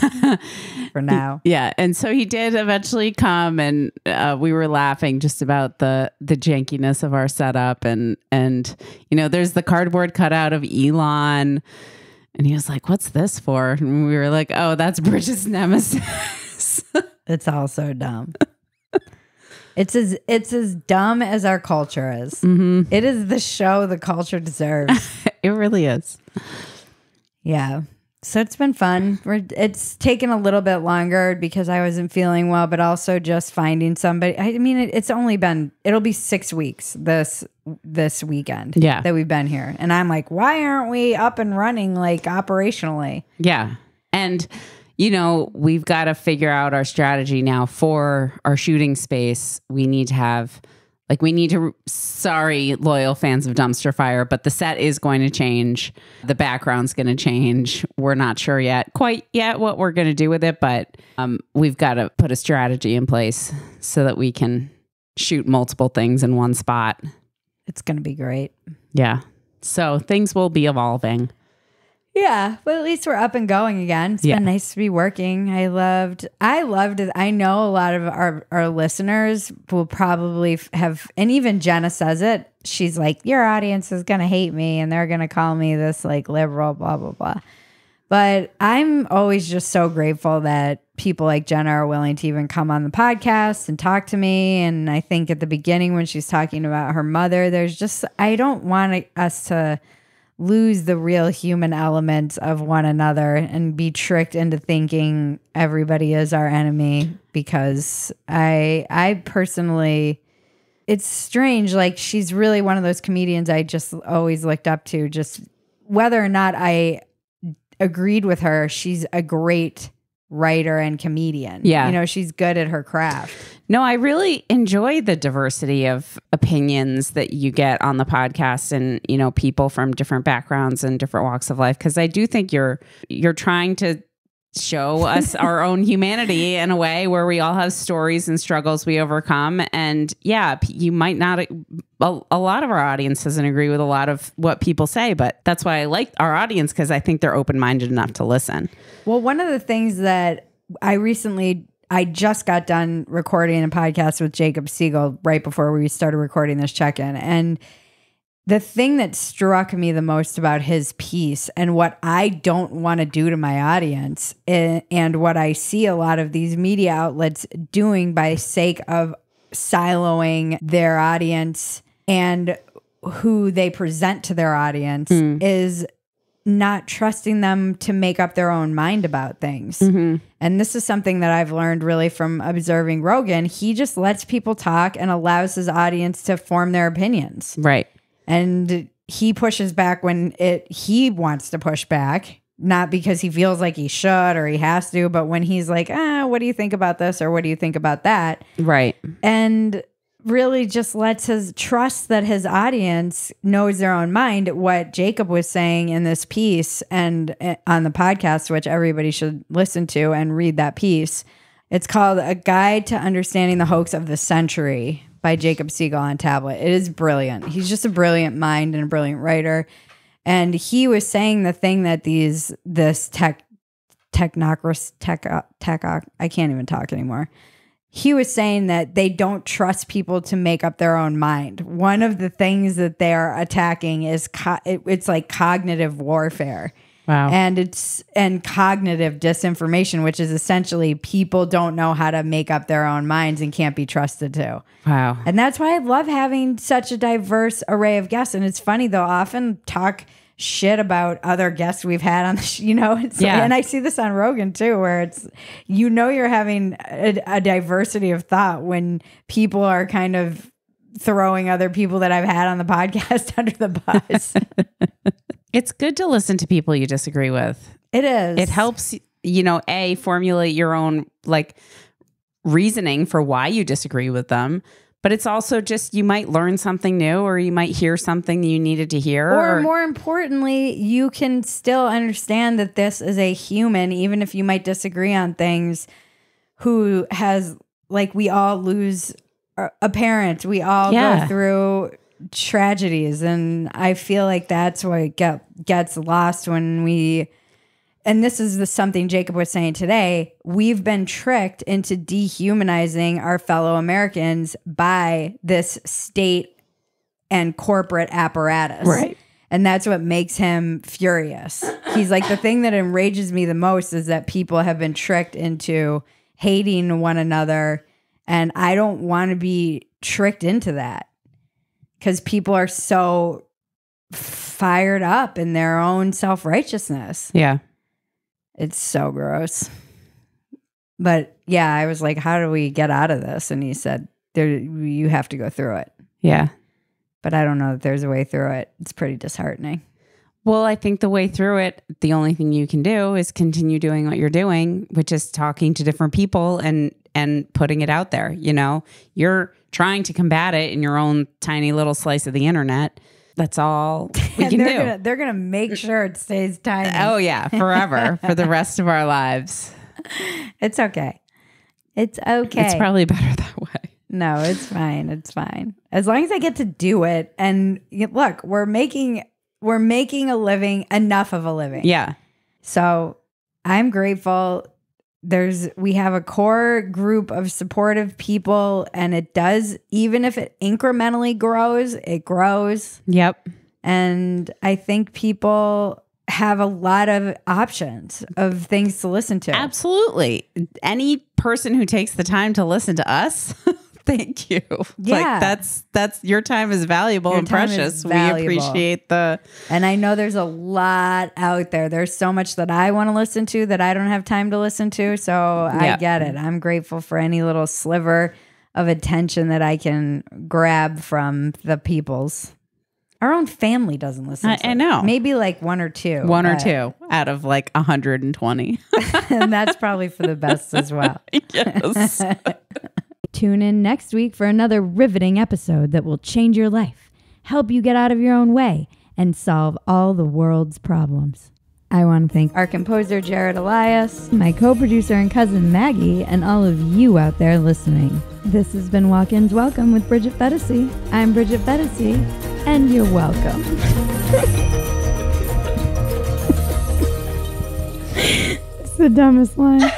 for now. Yeah, and so he did eventually come, and uh, we were laughing just about the the jankiness of our setup, and and you know, there's the cardboard cutout of Elon, and he was like, "What's this for?" And we were like, "Oh, that's Bridget's nemesis." It's all so dumb. It's as it's as dumb as our culture is. Mm-hmm. It is the show the culture deserves. It really is. Yeah. So it's been fun. We're, it's taken a little bit longer because I wasn't feeling well, but also just finding somebody. I mean, it, it's only been, it'll be six weeks this this weekend yeah. that we've been here. And I'm like, why aren't we up and running like operationally? Yeah. And... you know, we've got to figure out our strategy now for our shooting space. We need to have, like, we need to, sorry, loyal fans of Dumpster Fire, but the set is going to change. The background's going to change. We're not sure yet, quite yet what we're going to do with it, but um, we've got to put a strategy in place so that we can shoot multiple things in one spot. It's going to be great. Yeah. So things will be evolving. Yeah, but at least we're up and going again. It's yeah. been nice to be working. I loved, I loved it. I know a lot of our, our listeners will probably have, and even Jena says it, she's like, your audience is going to hate me and they're going to call me this like liberal, blah, blah, blah. But I'm always just so grateful that people like Jena are willing to even come on the podcast and talk to me. And I think at the beginning when she's talking about her mother, there's just, I don't want us to lose the real human elements of one another and be tricked into thinking everybody is our enemy, because I I personally, it's strange. Like, she's really one of those comedians I just always looked up to. Just whether or not I agreed with her, she's a great writer and comedian. Yeah. You know, she's good at her craft. No, I really enjoy the diversity of opinions that you get on the podcast, and, you know, people from different backgrounds and different walks of life, because I do think you're you're trying to show us our own humanity in a way where we all have stories and struggles we overcome. And yeah, you might not, a, a lot of our audience doesn't agree with a lot of what people say, but that's why I like our audience, because I think they're open-minded enough to listen. Well, one of the things that I recently, I just got done recording a podcast with Jacob Siegel right before we started recording this check-in. And the thing that struck me the most about his piece, and what I don't want to do to my audience, and what I see a lot of these media outlets doing by sake of siloing their audience and who they present to their audience, mm. is not trusting them to make up their own mind about things. Mm-hmm. And this is something that I've learned really from observing Rogan. He just lets people talk and allows his audience to form their opinions. Right. And he pushes back when it he wants to push back, not because he feels like he should or he has to, but when he's like, ah, what do you think about this? Or what do you think about that? Right. And really just lets his trust that his audience knows their own mind. What Jacob was saying in this piece and on the podcast, which everybody should listen to and read that piece. It's called A Guide to Understanding the Hoax of the Century by Jacob Siegel on Tablet. It is brilliant. He's just a brilliant mind and a brilliant writer. And he was saying the thing that these, this tech, technocracy, tech, tech, I can't even talk anymore. He was saying that they don't trust people to make up their own mind. One of the things that they are attacking is, co it, it's like cognitive warfare. Wow. And it's, and cognitive disinformation, which is essentially people don't know how to make up their own minds and can't be trusted to. Wow. And that's why I love having such a diverse array of guests. And it's funny, they'll often talk shit about other guests we've had on the sh you know, it's, yeah. And I see this on Rogan too, where it's, you know, you're having a, a diversity of thought when people are kind of throwing other people that I've had on the podcast under the bus. It's good to listen to people you disagree with. It is. It helps, you know, A, formulate your own like reasoning for why you disagree with them. But it's also just, you might learn something new, or you might hear something you needed to hear. Or, or more importantly, you can still understand that this is a human, even if you might disagree on things, who has, like, we all lose a parent. We all yeah. go through tragedies, and I feel like that's what get, gets lost when we, and this is the, something Jacob was saying today, we've been tricked into dehumanizing our fellow Americans by this state and corporate apparatus. Right. And that's what makes him furious. He's like, the thing that enrages me the most is that people have been tricked into hating one another, and I don't want to be tricked into that. Because people are so fired up in their own self-righteousness. Yeah. It's so gross. But yeah, I was like, how do we get out of this? And he said, there, you have to go through it. Yeah. But I don't know that there's a way through it. It's pretty disheartening. Well, I think the way through it, the only thing you can do is continue doing what you're doing, which is talking to different people and and putting it out there. You know, you're trying to combat it in your own tiny little slice of the internet. That's all we can they're do. Gonna, they're going to make sure it stays tiny. Oh yeah, forever, for the rest of our lives. It's okay. It's okay. It's probably better that way. No, it's fine. It's fine. As long as I get to do it. And look, we're making we're making a living, enough of a living. Yeah. So I'm grateful. There's, we have a core group of supportive people, and it does, even if it incrementally grows, it grows. Yep. And I think people have a lot of options of things to listen to. Absolutely. Any person who takes the time to listen to us, thank you. Yeah. Like that's, that's, your time is valuable your and precious. Valuable. We appreciate the. And I know there's a lot out there. There's so much that I want to listen to that I don't have time to listen to. So yeah. I get it. I'm grateful for any little sliver of attention that I can grab from the people's. Our own family doesn't listen. I, to I know. It. Maybe like one or two. One or two out of like one hundred twenty. And that's probably for the best as well. Yes. Tune in next week for another riveting episode that will change your life, help you get out of your own way, and solve all the world's problems. I want to thank our composer, Jared Elias, my co-producer and cousin, Maggie, and all of you out there listening. This has been Walk-In's Welcome with Bridget Phetasy. I'm Bridget Phetasy, and you're welcome. It's the dumbest line.